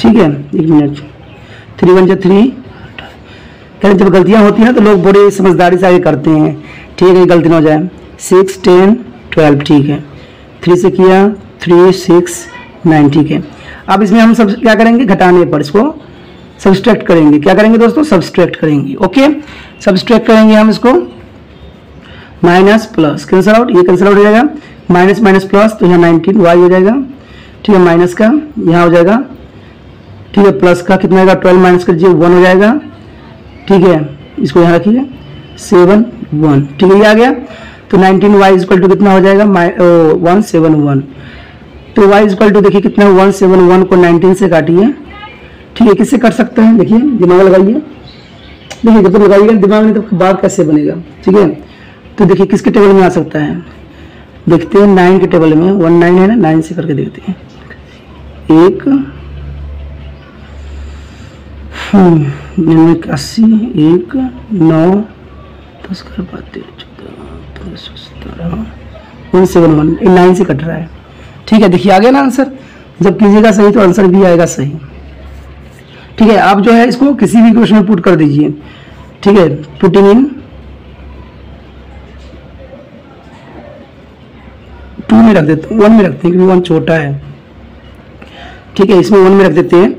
ठीक है। 1 मिनट, 3 × 3, कहीं जब गलतियाँ होती हैं तो लोग बड़े समझदारी से आगे करते हैं, ठीक है, गलती ना हो जाए। 6, 10, 12, ठीक है, 3 से किया 3, 6, 9, ठीक है। अब इसमें हम सब क्या करेंगे, घटाने पर इसको सब्सट्रैक्ट करेंगे। क्या करेंगे दोस्तों, सब्सट्रैक्ट करेंगे, ओके, सब्सट्रैक्ट करेंगे हम इसको। माइनस प्लस कैंसिल आउट, ये कैंसिल आउट हो जाएगा, माइनस माइनस प्लस, तो यहाँ 19y हो जाएगा, ठीक है, माइनस का यहाँ हो जाएगा, ठीक है, प्लस का कितना होगा 12 माइनस करिए 1 हो जाएगा, ठीक है, इसको यहाँ रखिए 7, 1, ठीक है, ये आ गया। तो 19y = कितना हो जाएगा 171। तो y = देखिए कितना, 171 को 19 से काटिए, ठीक है, किससे कर सकते हैं देखिए, दिमाग लगाइए, देखिए जब तक लगाइएगा दिमाग में तो बात कैसे बनेगा, ठीक है। तो देखिए किसके टेबल में आ सकता है, देखते हैं 9 के टेबल में, 19 है ना, 9 से करके देखते हैं, 1, 89, 1, 9, 10 कर पाते 171, 9 से कट रहा है, ठीक है, देखिए आ गया ना आंसर। जब कीजिएगा सही तो आंसर भी आएगा सही, ठीक है। आप जो है इसको किसी भी क्वेश्चन में पुट कर दीजिए, ठीक है, पुटिंग इन 2 में रख देते हैं, 1 में रखते हैं क्योंकि 1 छोटा है, ठीक है, इसमें 1 में रख देते हैं।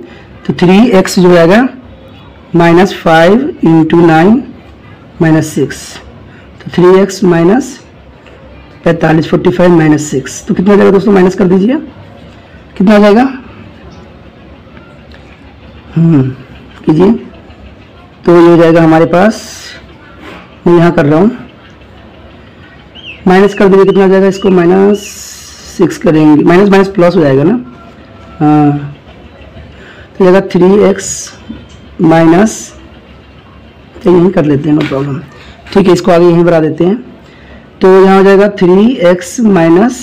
तो 3x जो आएगा -5 × 9 - 6, 3x - 45 - 6, तो कितना हो जाएगा दोस्तों, माइनस कर दीजिए, कितना हो जाएगा कीजिए, तो ये हो जाएगा हमारे पास, मैं यहाँ कर रहा हूँ, माइनस कर दीजिए, कितना हो जाएगा इसको, माइनस सिक्स करेंगे, माइनस माइनस प्लस हो जाएगा ना, तो जाएगा 3x माइनस, तो यहीं कर लेते हैं, नो प्रॉब्लम। ठीक है, इसको आगे यहीं बढ़ा देते हैं, तो यहाँ हो जाएगा 3x माइनस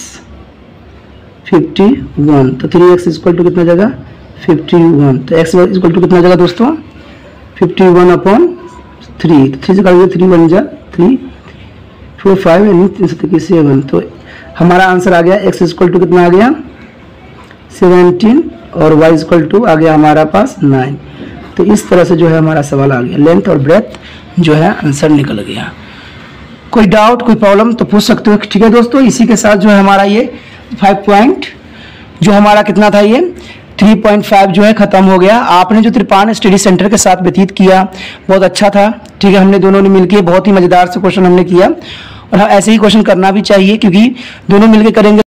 51, तो 3x इक्वल टू कितना जाएगा 51, तो x इक्वल टू कितना जाएगा दोस्तों 51/3, तो 3 से करोगे 3 1 जा 3 4 5 यानी 3 7 7, तो हमारा आंसर आ गया x इक्वल टू कितना आ गया 17 और y इक्वल टू आ गया हमारा पास 9। तो इस तरह से जो है हमारा सवाल आ गया, लेंथ और ब्रेथ जो है आंसर निकल गया। कोई डाउट कोई प्रॉब्लम तो पूछ सकते हो। ठीक है दोस्तों, इसी के साथ जो है हमारा ये 5 पॉइंट जो हमारा कितना था ये 3.5 जो है खत्म हो गया। आपने जो त्रिपान स्टडी सेंटर के साथ व्यतीत किया बहुत अच्छा था। ठीक है, हमने दोनों ने मिलकर बहुत ही मजेदार से क्वेश्चन हमने किया और ऐसे ही क्वेश्चन करना भी चाहिए क्योंकि दोनों मिलकर करेंगे।